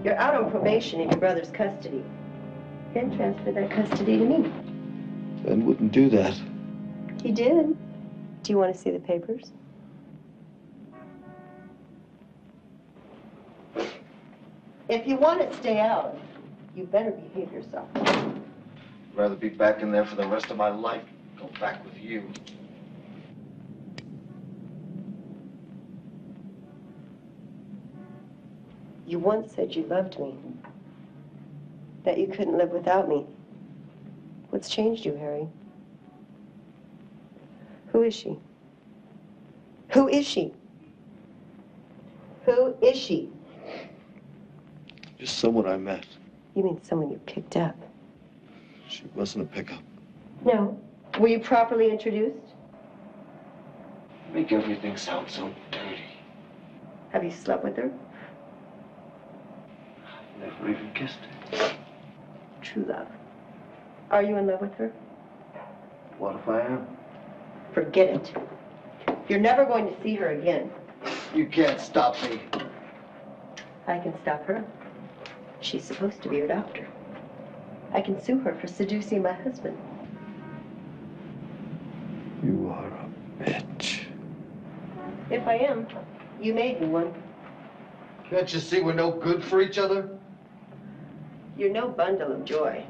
You're out on probation in your brother's custody. Then transfer that custody to me. Ben wouldn't do that. He did. Do you want to see the papers? If you want to stay out, you better behave yourself. I'd rather be back in there for the rest of my life than go back with you. You once said you loved me, that you couldn't live without me. What's changed you, Harry? Who is she? Who is she? Who is she? Just someone I met. You mean someone you picked up? She wasn't a pickup. No. Were you properly introduced? You make everything sound so dirty. Have you slept with her? Never even kissed her. True love. Are you in love with her? What if I am? Forget it. You're never going to see her again. You can't stop me. I can stop her. She's supposed to be your doctor. I can sue her for seducing my husband. You are a bitch. If I am, you made me one. Can't you see we're no good for each other? You're no bundle of joy,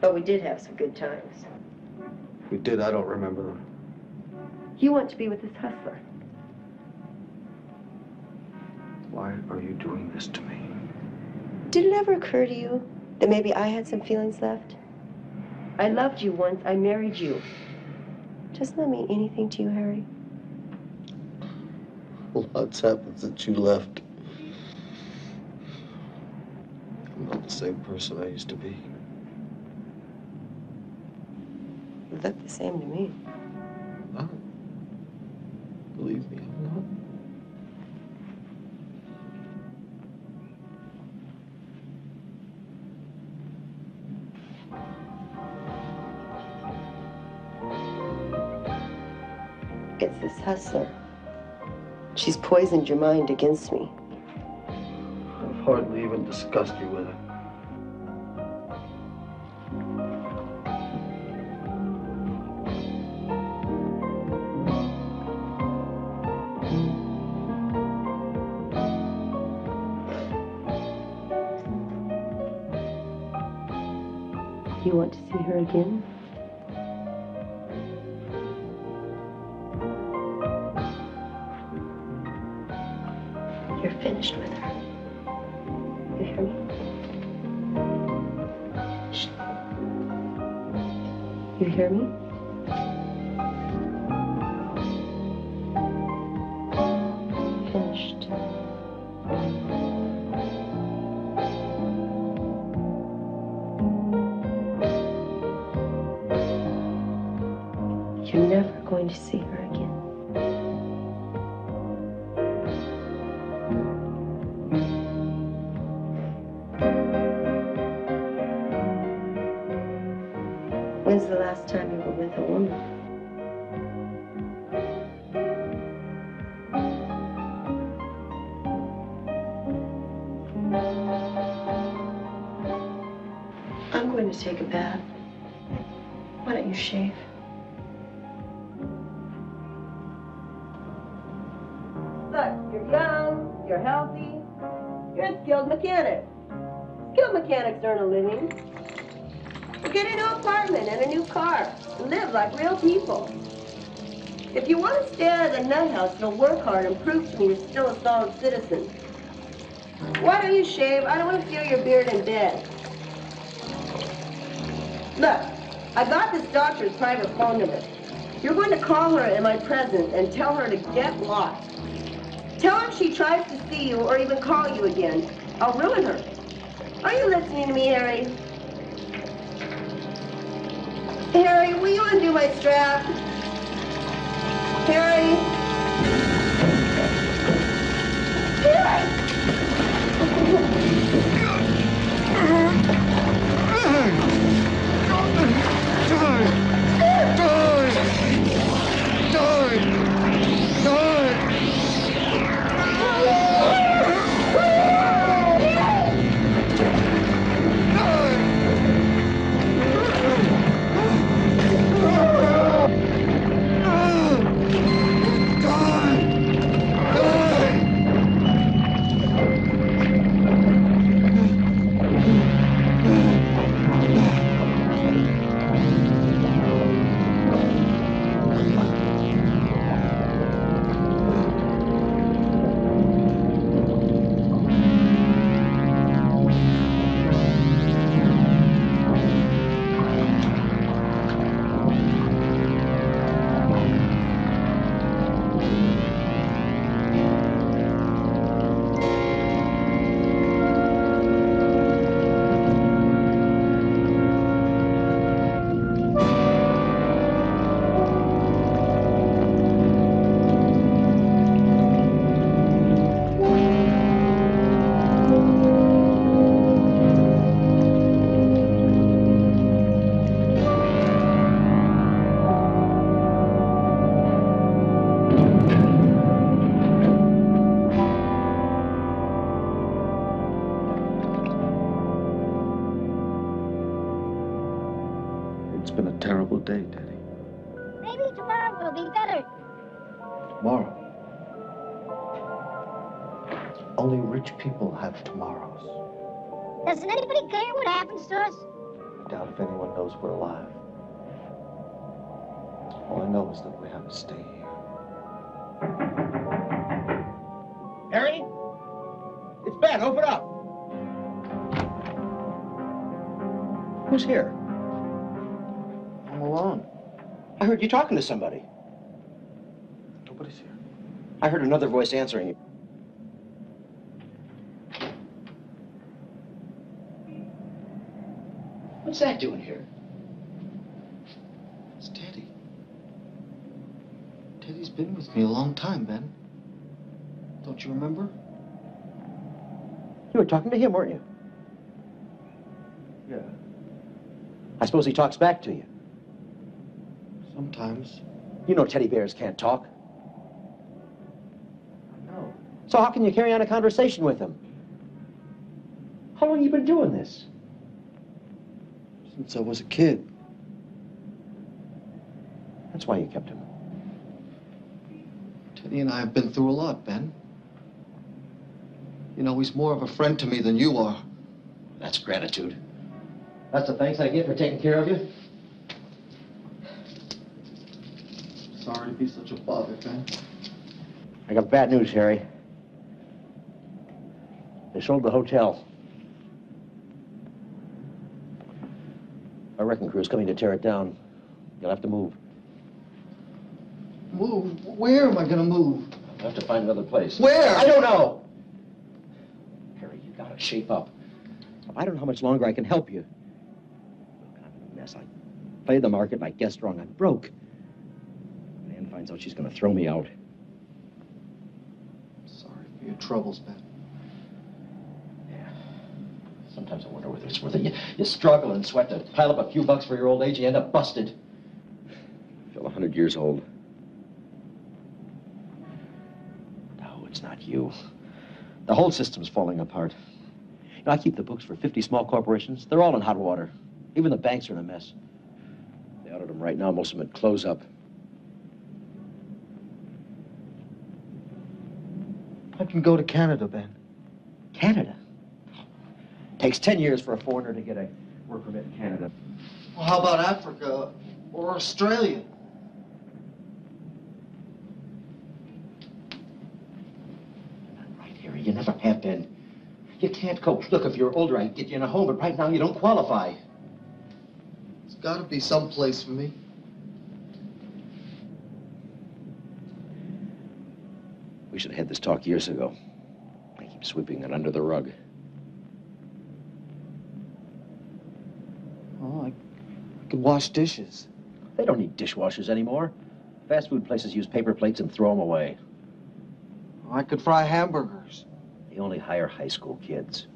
but we did have some good times. We did, I don't remember them. You want to be with this hustler. Why are you doing this to me? Did it ever occur to you that maybe I had some feelings left? I loved you once, I married you. Doesn't that mean anything to you, Harry? Lots happened since you left. I'm not the same person I used to be. You look the same to me. Not. Believe me, I'm not. It's this hustler. She's poisoned your mind against me. I've hardly even discussed you with her. You want to see her again? Finished with her. You hear me? Shh. You hear me? Finished. You're never going to see her again. When's the last time you were with a woman? I'm going to take a bath. Why don't you shave? Look, you're young, you're healthy, you're a skilled mechanic. Skilled mechanics earn a living. Get a new apartment and a new car. Live like real people. If you want to stay out of the nut house, you'll work hard and prove to me you're still a solid citizen. Why don't you shave? I don't want to feel your beard in bed. Look, I got this doctor's private phone number. You're going to call her in my presence and tell her to get lost. Tell her if she tries to see you or even call you again, I'll ruin her. Are you listening to me, Harry? Harry, will you undo my strap? Harry? Harry! tomorrow will be better. Tomorrow? Only rich people have tomorrows. Doesn't anybody care what happens to us? I doubt if anyone knows we're alive. All I know is that we have to stay here. Harry? It's Ben, open up. Who's here? I'm alone. I heard you talking to somebody. Nobody's here. I heard another voice answering you. What's that doing here? It's Teddy. Teddy's been with me a long time, Ben. Don't you remember? You were talking to him, weren't you? Yeah. I suppose he talks back to you. Sometimes. You know teddy bears can't talk. I know. So how can you carry on a conversation with him? How long have you been doing this? Since I was a kid. That's why you kept him. Teddy and I have been through a lot, Ben. You know, he's more of a friend to me than you are. That's gratitude. That's the thanks I get for taking care of you. Sorry to be such a bother, Ben. I got bad news, Harry. They sold the hotel. Our wrecking crew is coming to tear it down. You'll have to move. Move? Where am I going to move? I'll have to find another place. Where? I don't know. Harry, you got to shape up. I don't know how much longer I can help you. Look, I'm in a mess. I played the market and I guessed wrong. I'm broke. When Ann finds out, she's going to throw me out. Sorry for your troubles, Ben. Sometimes I wonder whether it's worth it. You, you struggle and sweat to pile up a few bucks for your old age, you end up busted. I feel a hundred years old. No, it's not you. The whole system's falling apart. You know, I keep the books for fifty small corporations. They're all in hot water. Even the banks are in a mess. They audit them right now. Most of them would close up. I can go to Canada, Ben. Canada? Takes ten years for a foreigner to get a work permit in Canada. Well, how about Africa or Australia? You're not right, Harry. You never have been. You can't cope. Look, if you're older, I can get you in a home, but right now you don't qualify. There's got to be some place for me. We should have had this talk years ago. I keep sweeping it under the rug. Can wash dishes. They don't need dishwashers anymore. Fast food places use paper plates and throw them away. I could fry hamburgers. They only hire high school kids.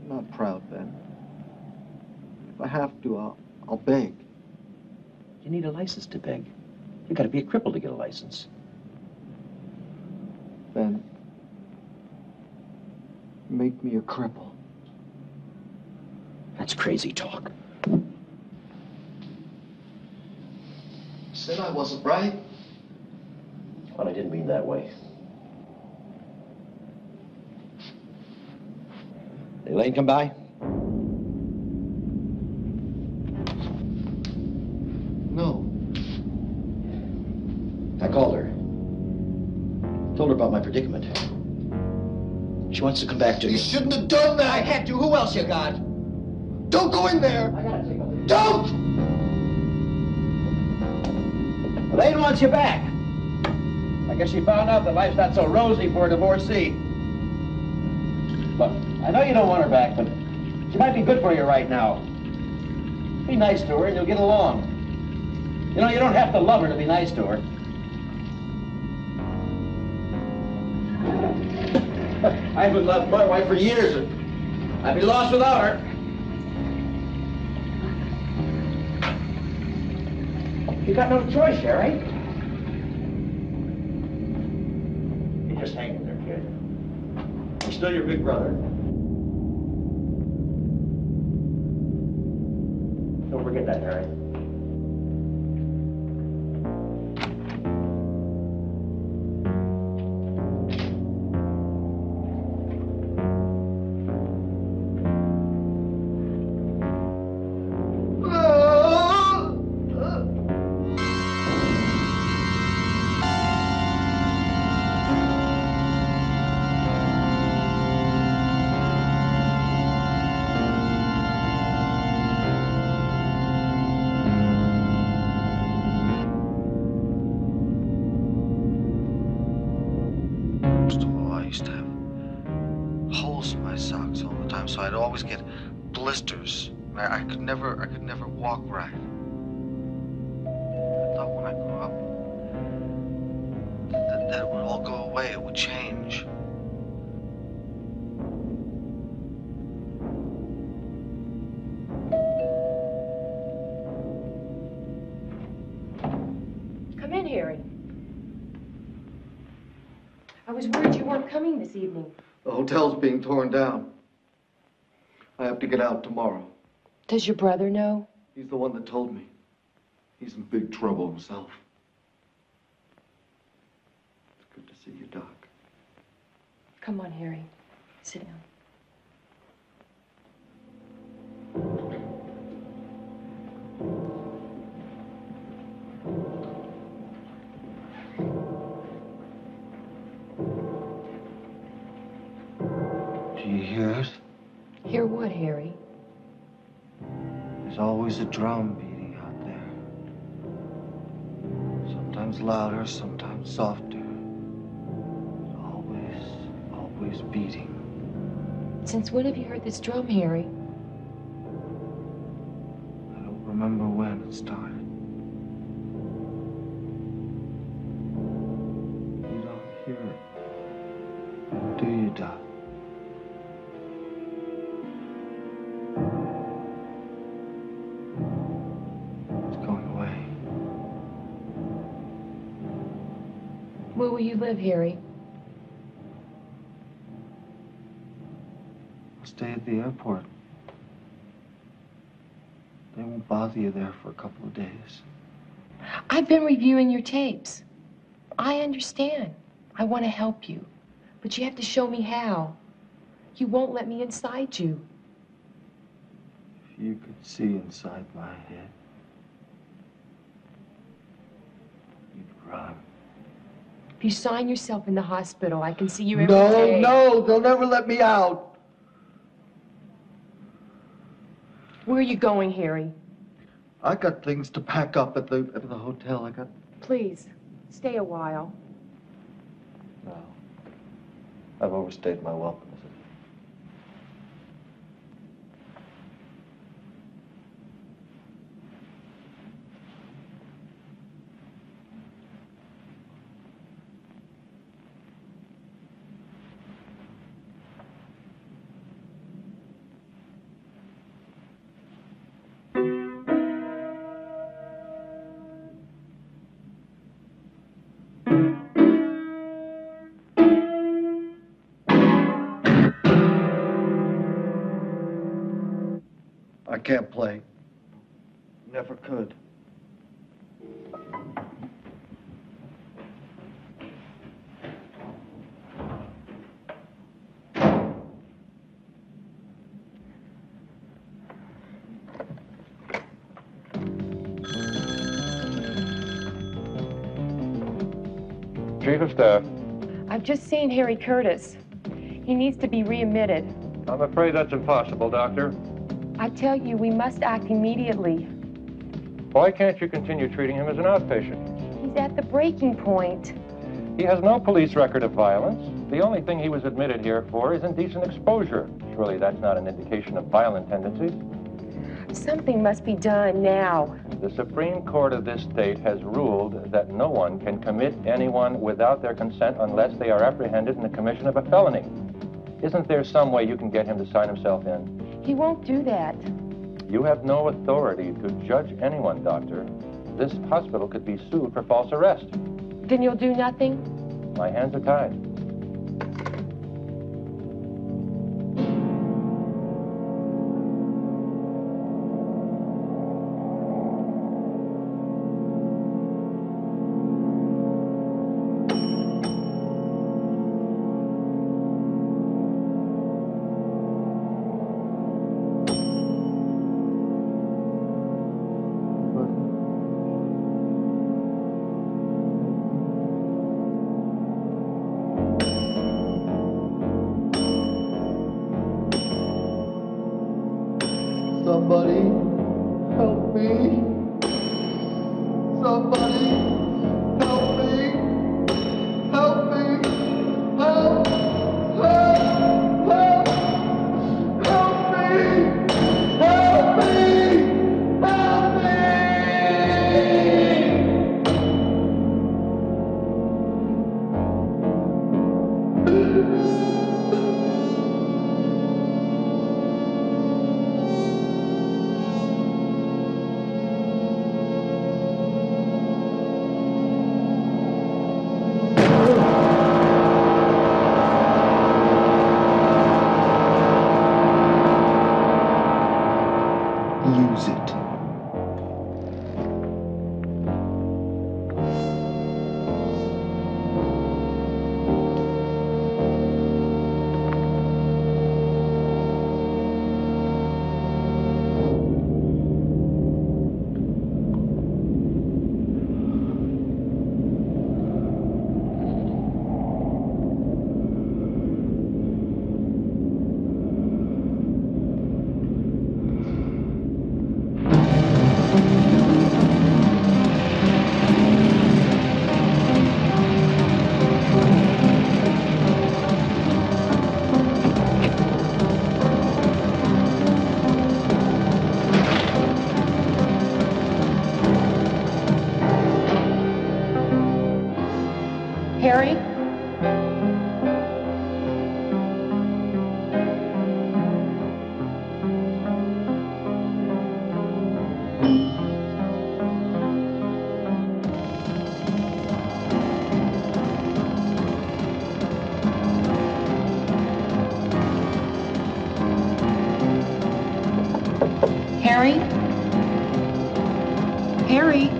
I'm not proud, Ben. If I have to, I'll, I'll beg. You need a license to beg. You gotta be a cripple to get a license. Ben, make me a cripple. That's crazy talk. Said I wasn't right. Well, I didn't mean that way. Did Elaine come by? No. I called her. Told her about my predicament. She wants to come back to me. You shouldn't have done that! I had to. Who else you got? Don't go in there! I gotta take a leave. Don't! Elaine wants you back. I guess she found out that life's not so rosy for a divorcee. Look, I know you don't want her back, but she might be good for you right now. Be nice to her and you'll get along. You know, you don't have to love her to be nice to her. I haven't loved my wife for years. I'd be lost without her. You got no choice, Harry. You just hang in there, kid. I'm still your big brother. Don't forget that, Harry. used to have holes in my socks all the time, so I'd always get blisters. I, I could never, I could never walk right. I thought when I grew up that, that it would all go away, it would change. Come in, Harry. I was worried you weren't coming this evening. The hotel's being torn down. I have to get out tomorrow. Does your brother know? He's the one that told me. He's in big trouble himself. It's good to see you, Doc. Come on, Harry. Sit down. Do you hear it? Hear what, Harry? There's always a drum beating out there. Sometimes louder, sometimes softer. Always, always beating. Since when have you heard this drum, Harry? I don't remember when it started. You don't hear it, do you, Doc? Where will you live, Harry? I'll stay at the airport. They won't bother you there for a couple of days. I've been reviewing your tapes. I understand. I want to help you. But you have to show me how. You won't let me inside you. If you could see inside my head, you'd run. If you sign yourself in the hospital, I can see you every no, day. No, no, they'll never let me out. Where are you going, Harry? I got things to pack up at the at the hotel. I got. Please, stay a while. No, I've overstayed my welcome. I can't play. Never could. Chief of Staff. I've just seen Harry Curtis. He needs to be readmitted. I'm afraid that's impossible, Doctor. I tell you, we must act immediately. Why can't you continue treating him as an outpatient? He's at the breaking point. He has no police record of violence. The only thing he was admitted here for is indecent exposure. Surely that's not an indication of violent tendencies. Something must be done now. The Supreme Court of this state has ruled that no one can commit anyone without their consent unless they are apprehended in the commission of a felony. Isn't there some way you can get him to sign himself in? He won't do that. You have no authority to judge anyone, Doctor. This hospital could be sued for false arrest. Then you'll do nothing? My hands are tied. Somebody help me. Somebody help me. Help me. Help. Harry? Harry? Harry?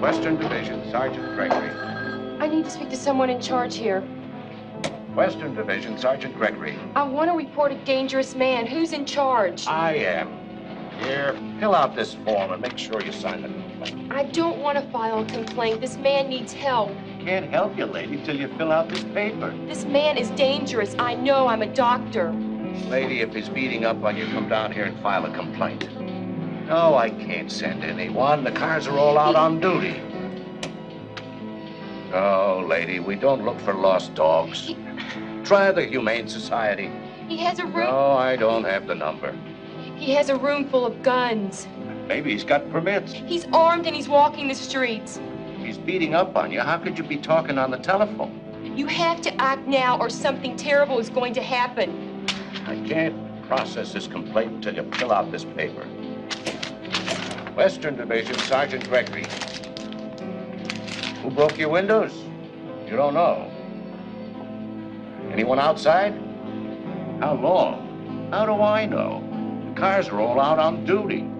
Western Division, Sergeant Gregory. I need to speak to someone in charge here. Western Division, Sergeant Gregory. I want to report a dangerous man. Who's in charge? I am. Here, fill out this form and make sure you sign it. I don't want to file a complaint. This man needs help. Can't help you, lady, till you fill out this paper. This man is dangerous. I know. I'm a doctor. Lady, if he's beating up on you, come down here and file a complaint. No, I can't send anyone. The cars are all out on duty. Oh, lady, we don't look for lost dogs. He... Try the Humane Society. He has a room... No, I don't have the number. He has a room full of guns. Maybe he's got permits. He's armed and he's walking the streets. He's beating up on you. How could you be talking on the telephone? You have to act now or something terrible is going to happen. I can't process this complaint until you fill out this paper. Western Division, Sergeant Gregory. Who broke your windows? You don't know. Anyone outside? How long? How do I know? The cars are all out on duty.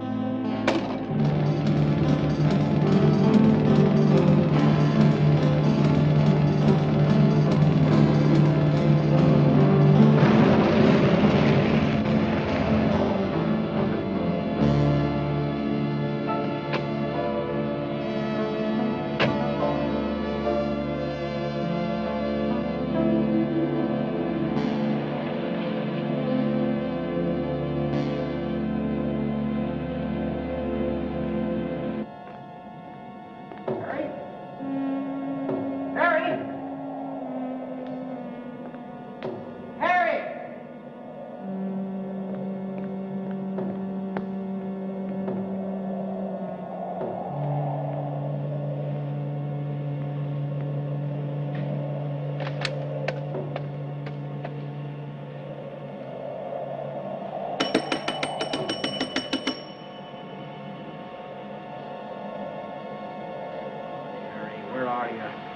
Where are you?